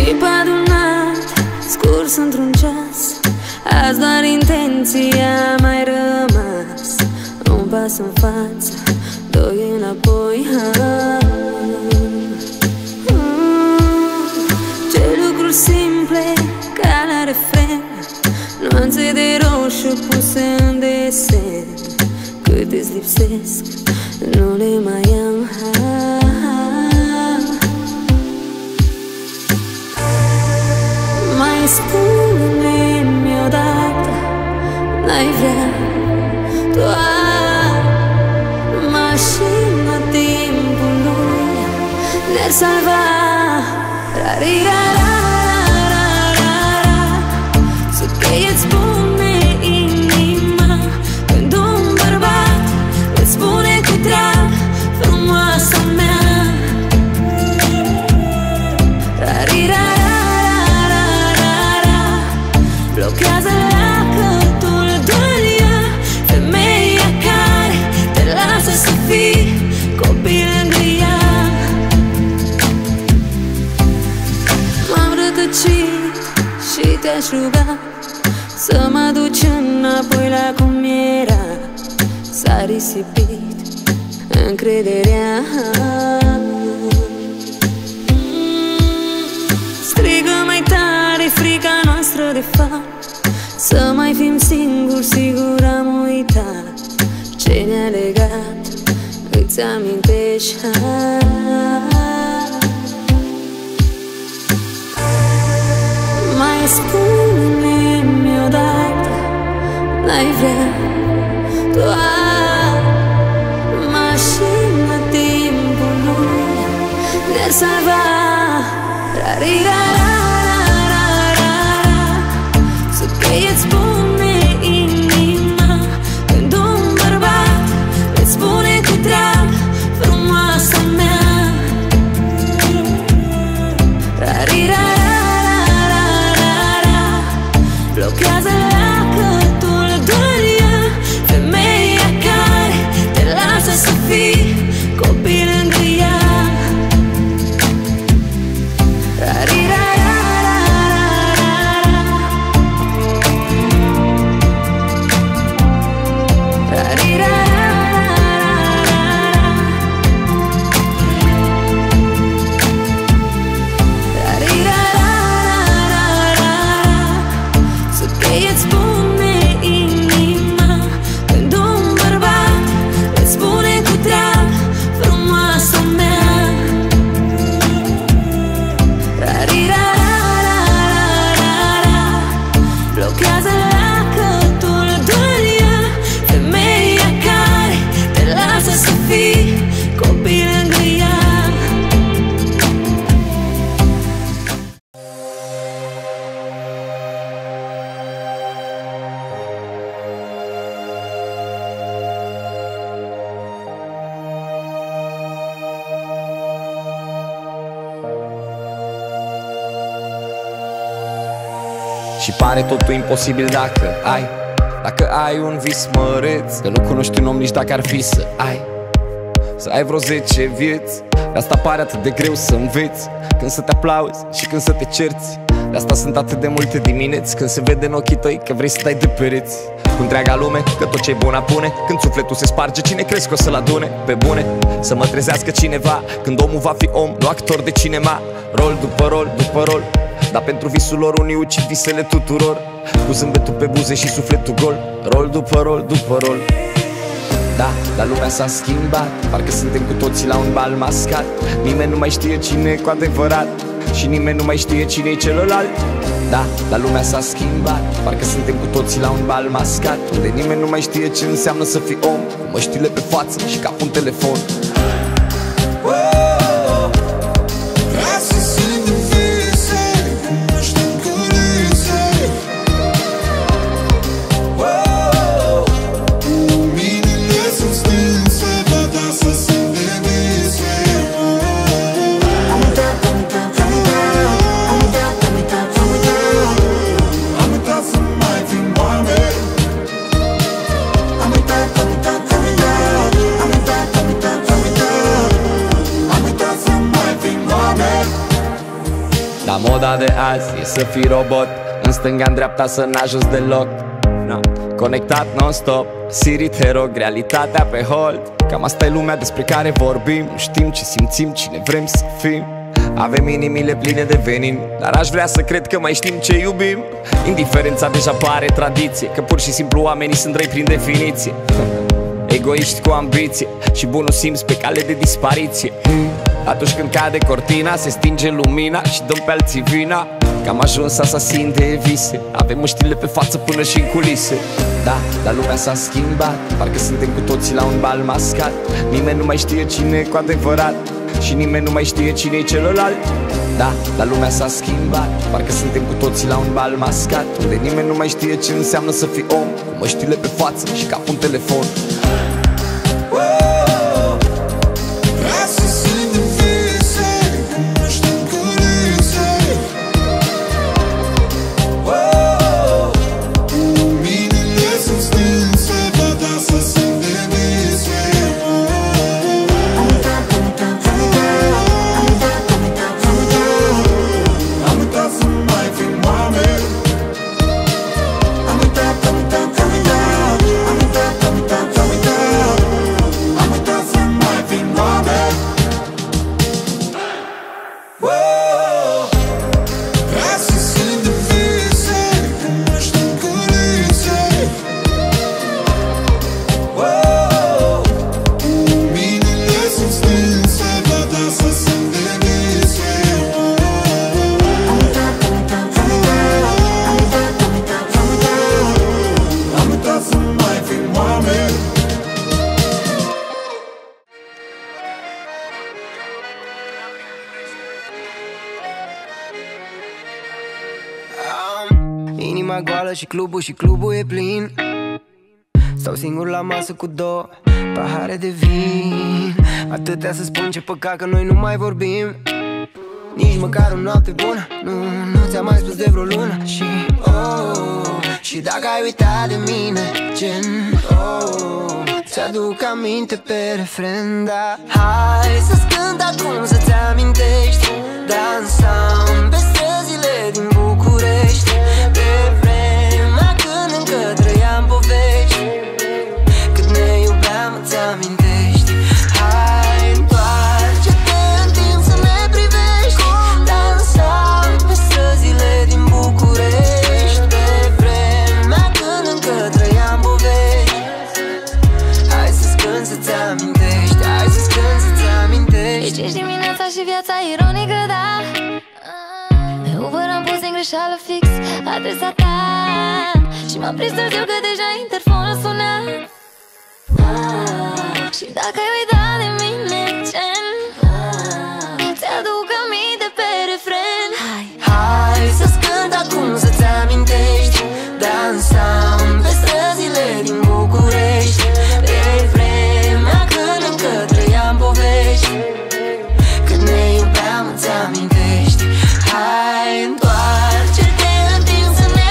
Tip adunat, scurs într-un ceas, azi doar intenția mai rămas. Un pas în față, doi înapoi. Ce lucruri simple, ca la refren, nuanțe de roșu puse în desen. Cât îți lipsesc, nu le mai am. Spune-mi odată, n-ai vrea doar mașină timpul lui ne-ar salva. Ra-ri-ra-ra-ra-ra-ra, să că îți spune inima când un bărbat îți spune cu drag frumoasa mea. Ra-ri-ra-ra-ra-ra, blochează lacătul dulia, femeia care te lasă să fii copil lângă ea. M-am rătăcit și te-aș ruga să mă duci înapoi la cum era. S-a risipit încrederea. Strigă mai tare frica noastră de fapt, să mai fim singuri, sigur am uitat ce ne-a legat, îți amintești? Mai spune-mi odată, n-ai vrea doar mașină timpul lui ne-ar salva. Ra-ri-ra-ra-ra-ra-ra, să că îți spune inima când un bărbat îți spune cu drag frumoasa mea. Ra-ri-ra-ra-ra-ra-ra, blochează lacătul dulia, femeia care te lasă să fii copil lângă ea. Ra-ri-ra-ra-ra-ra-ra. și pare totul imposibil dacă ai un vis măreț. Că nu cunoști un om nici dacă ar fi să ai, să ai vreo 10 vieți. De asta pare atât de greu să înveți când să te aplauzi și când să te cerți. De asta sunt atât de multe dimineți când se vede în ochii tăi că vrei să dai de pereți. Cu întreaga lume, că tot ce-i bun apune. Când sufletul se sparge, cine crezi că o să-l adune? Pe bune, să mă trezească cineva. Când omul va fi om, nu actor de cinema. Rol după rol, după rol. Dar pentru visul lor unii ucid visele tuturor, cu zâmbetul pe buze și sufletul gol. Rol după rol, după rol. Da, dar lumea s-a schimbat, parcă suntem cu toții la un bal mascat. Nimeni nu mai știe cine e cu adevărat și nimeni nu mai știe cine e celălalt. Da, dar lumea s-a schimbat, parcă suntem cu toții la un bal mascat, unde nimeni nu mai știe ce înseamnă să fii om, cu măștile pe față și capul în telefon. La moda de azi e să fii robot, în stânga-n dreapta să n-ajuns deloc, no. Conectat non-stop, Siri te rog, realitatea pe hold. Cam asta e lumea despre care vorbim, nu știm ce simțim, cine vrem să fim. Avem inimile pline de venin, dar aș vrea să cred că mai știm ce iubim. Indiferența deja pare tradiție, că pur și simplu oamenii sunt răi prin definiție. Egoiști cu ambiție și bunul simț pe cale de dispariție. Atunci când cade cortina, se stinge lumina și dăm pe alții vina. Că am ajuns asasin de vise, avem măștile pe față până și în culise. Da, dar lumea s-a schimbat, parcă suntem cu toții la un bal mascat. Nimeni nu mai știe cine e cu adevărat și nimeni nu mai știe cine e celălalt. Da, dar lumea s-a schimbat, parcă suntem cu toții la un bal mascat, unde nimeni nu mai știe ce înseamnă să fii om, cu măștile pe față și capul în telefon. Inima goală și clubul e plin. Stau singur la masă cu două pahare de vin. Atâtea să spun, ce păcat că noi nu mai vorbim. Nici măcar o noapte bună, nu ți-am mai spus de vreo lună. Și oh, și dacă ai uitat de mine, gen oh, ți-aduc aminte pe refren, da. Hai să-ți cânt acum să-ți amintești. Dansam pe străzile din București, pe vremea când încă trăiam povești. Cât ne iubeam, îți amintești? Hai, întoarce-te în timp să ne privești. Dansam pe străzile din București, pe vremea când încă trăiam povești. Hai să-ți cânt să-ți amintești, hai să-ți cânt să-ți amintești. Ești dimineața și viața ironică, da. Am pus în greșeală fix adresa ta și m-am prins târziu că deja interfonul suna. Și dacă ai uitat de mine, gen ți-aduc aminte pe refren. Hai să-ți cânt acum să-ți amintești. Dansam pe străzile din București, pe vremea când încă trăiam povești. Când ne iubeam, îți amintești. Hai, întoarce-te în timp să ne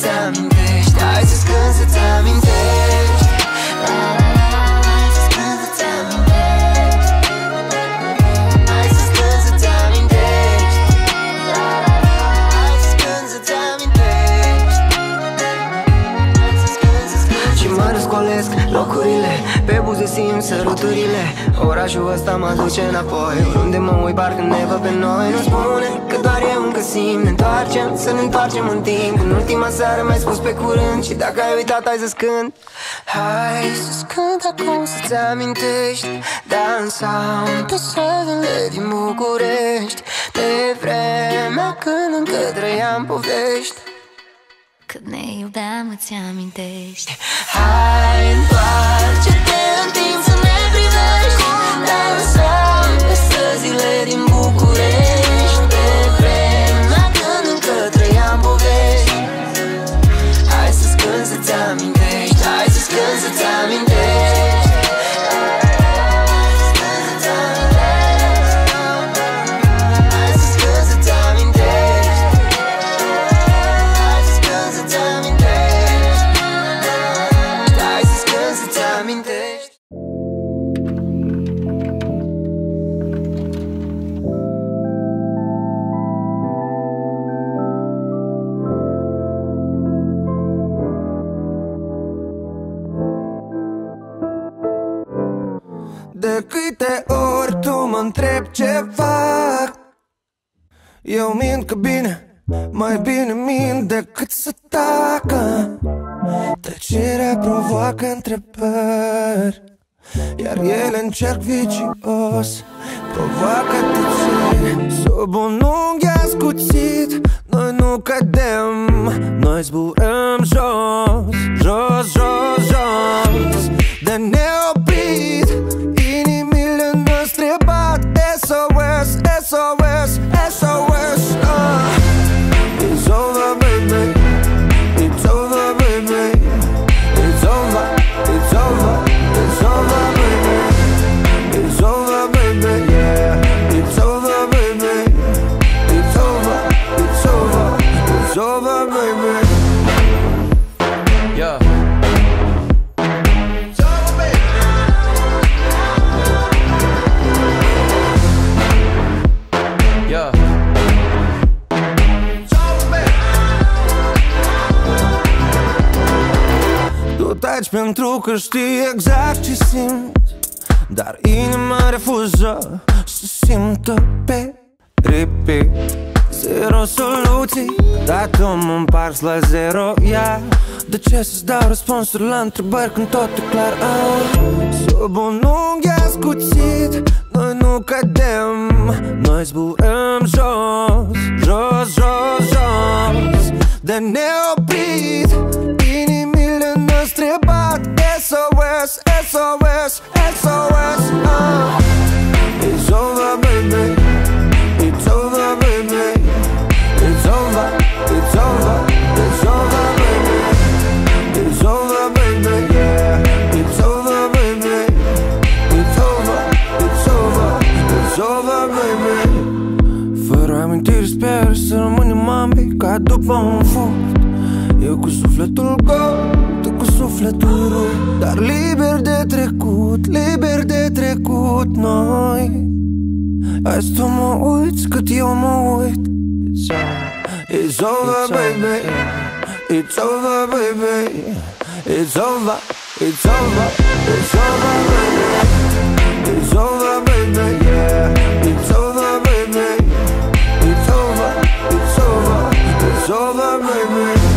să-ți amintești, hai să-ți când să-ți amintești. Locurile, pe buze simt săruturile. Orașul ăsta mă duce înapoi, unde mă uit parcă ne văd pe noi. Nu spune că doar eu încă simt, ne întoarcem, să ne întoarcem în timp. În ultima seară mi-ai spus pe curând și dacă ai uitat hai să-ți cânt. Hai să-ți cânt acum să-ți amintești, dansam pe străzile din București, de vremea când încă trăiam povești. Cât ne iubeam îți amintești. Hai, întoarce-te în timp să ne privești, dansam pe străzile din București, pe vremea când încă trăiam povești. Hai să-ți cânt să-ți amintești, hai să-ți cânt să-ți amintești. De câte ori tu mă întrebi ce fac, eu mint că bine, mai bine mint decât să tacă. Tăcerea provoacă întrebări, iar ele în cerc vicios provoacă tăcere. Sub un unghi ascuțit noi nu cădem, noi zburăm jos, jos, jos, jos. De neoprit inimile noastre bat SOS, SOS, SOS. It's over baby, it's over baby, it's over, it's over, it's over baby, it's over baby, yeah. It's over baby, it's over, it's over, it's over baby. Pentru că știi exact ce simt, dar inima refuză să simtă pe repeat. Zero soluții, dar tu mă împarți la zero, yeah. De ce să-ți dau răspunsuri la întrebări când tot e clar? Sub un unghi ascuțit noi nu cădem, noi zburăm jos, jos, jos, jos. De neoprit inimile noastre bat SOS, SOS, SOS. It's over baby, it's over baby, it's over, it's over, it's over baby, it's over baby, yeah. It's over baby, it's over, it's over, it's over baby. Fără amintiri sper să rămânem ambii ca după un foc, eu cu sufletul gol, tu cu sufletul rău, dar liber de trecut, liber de trecut noi. Azi tu mă uiți cât eu mă uit. It's over baby, it's over baby, it's over, it's over, it's over baby, it's over baby, yeah. It's over baby, it's over, it's over, it's over baby.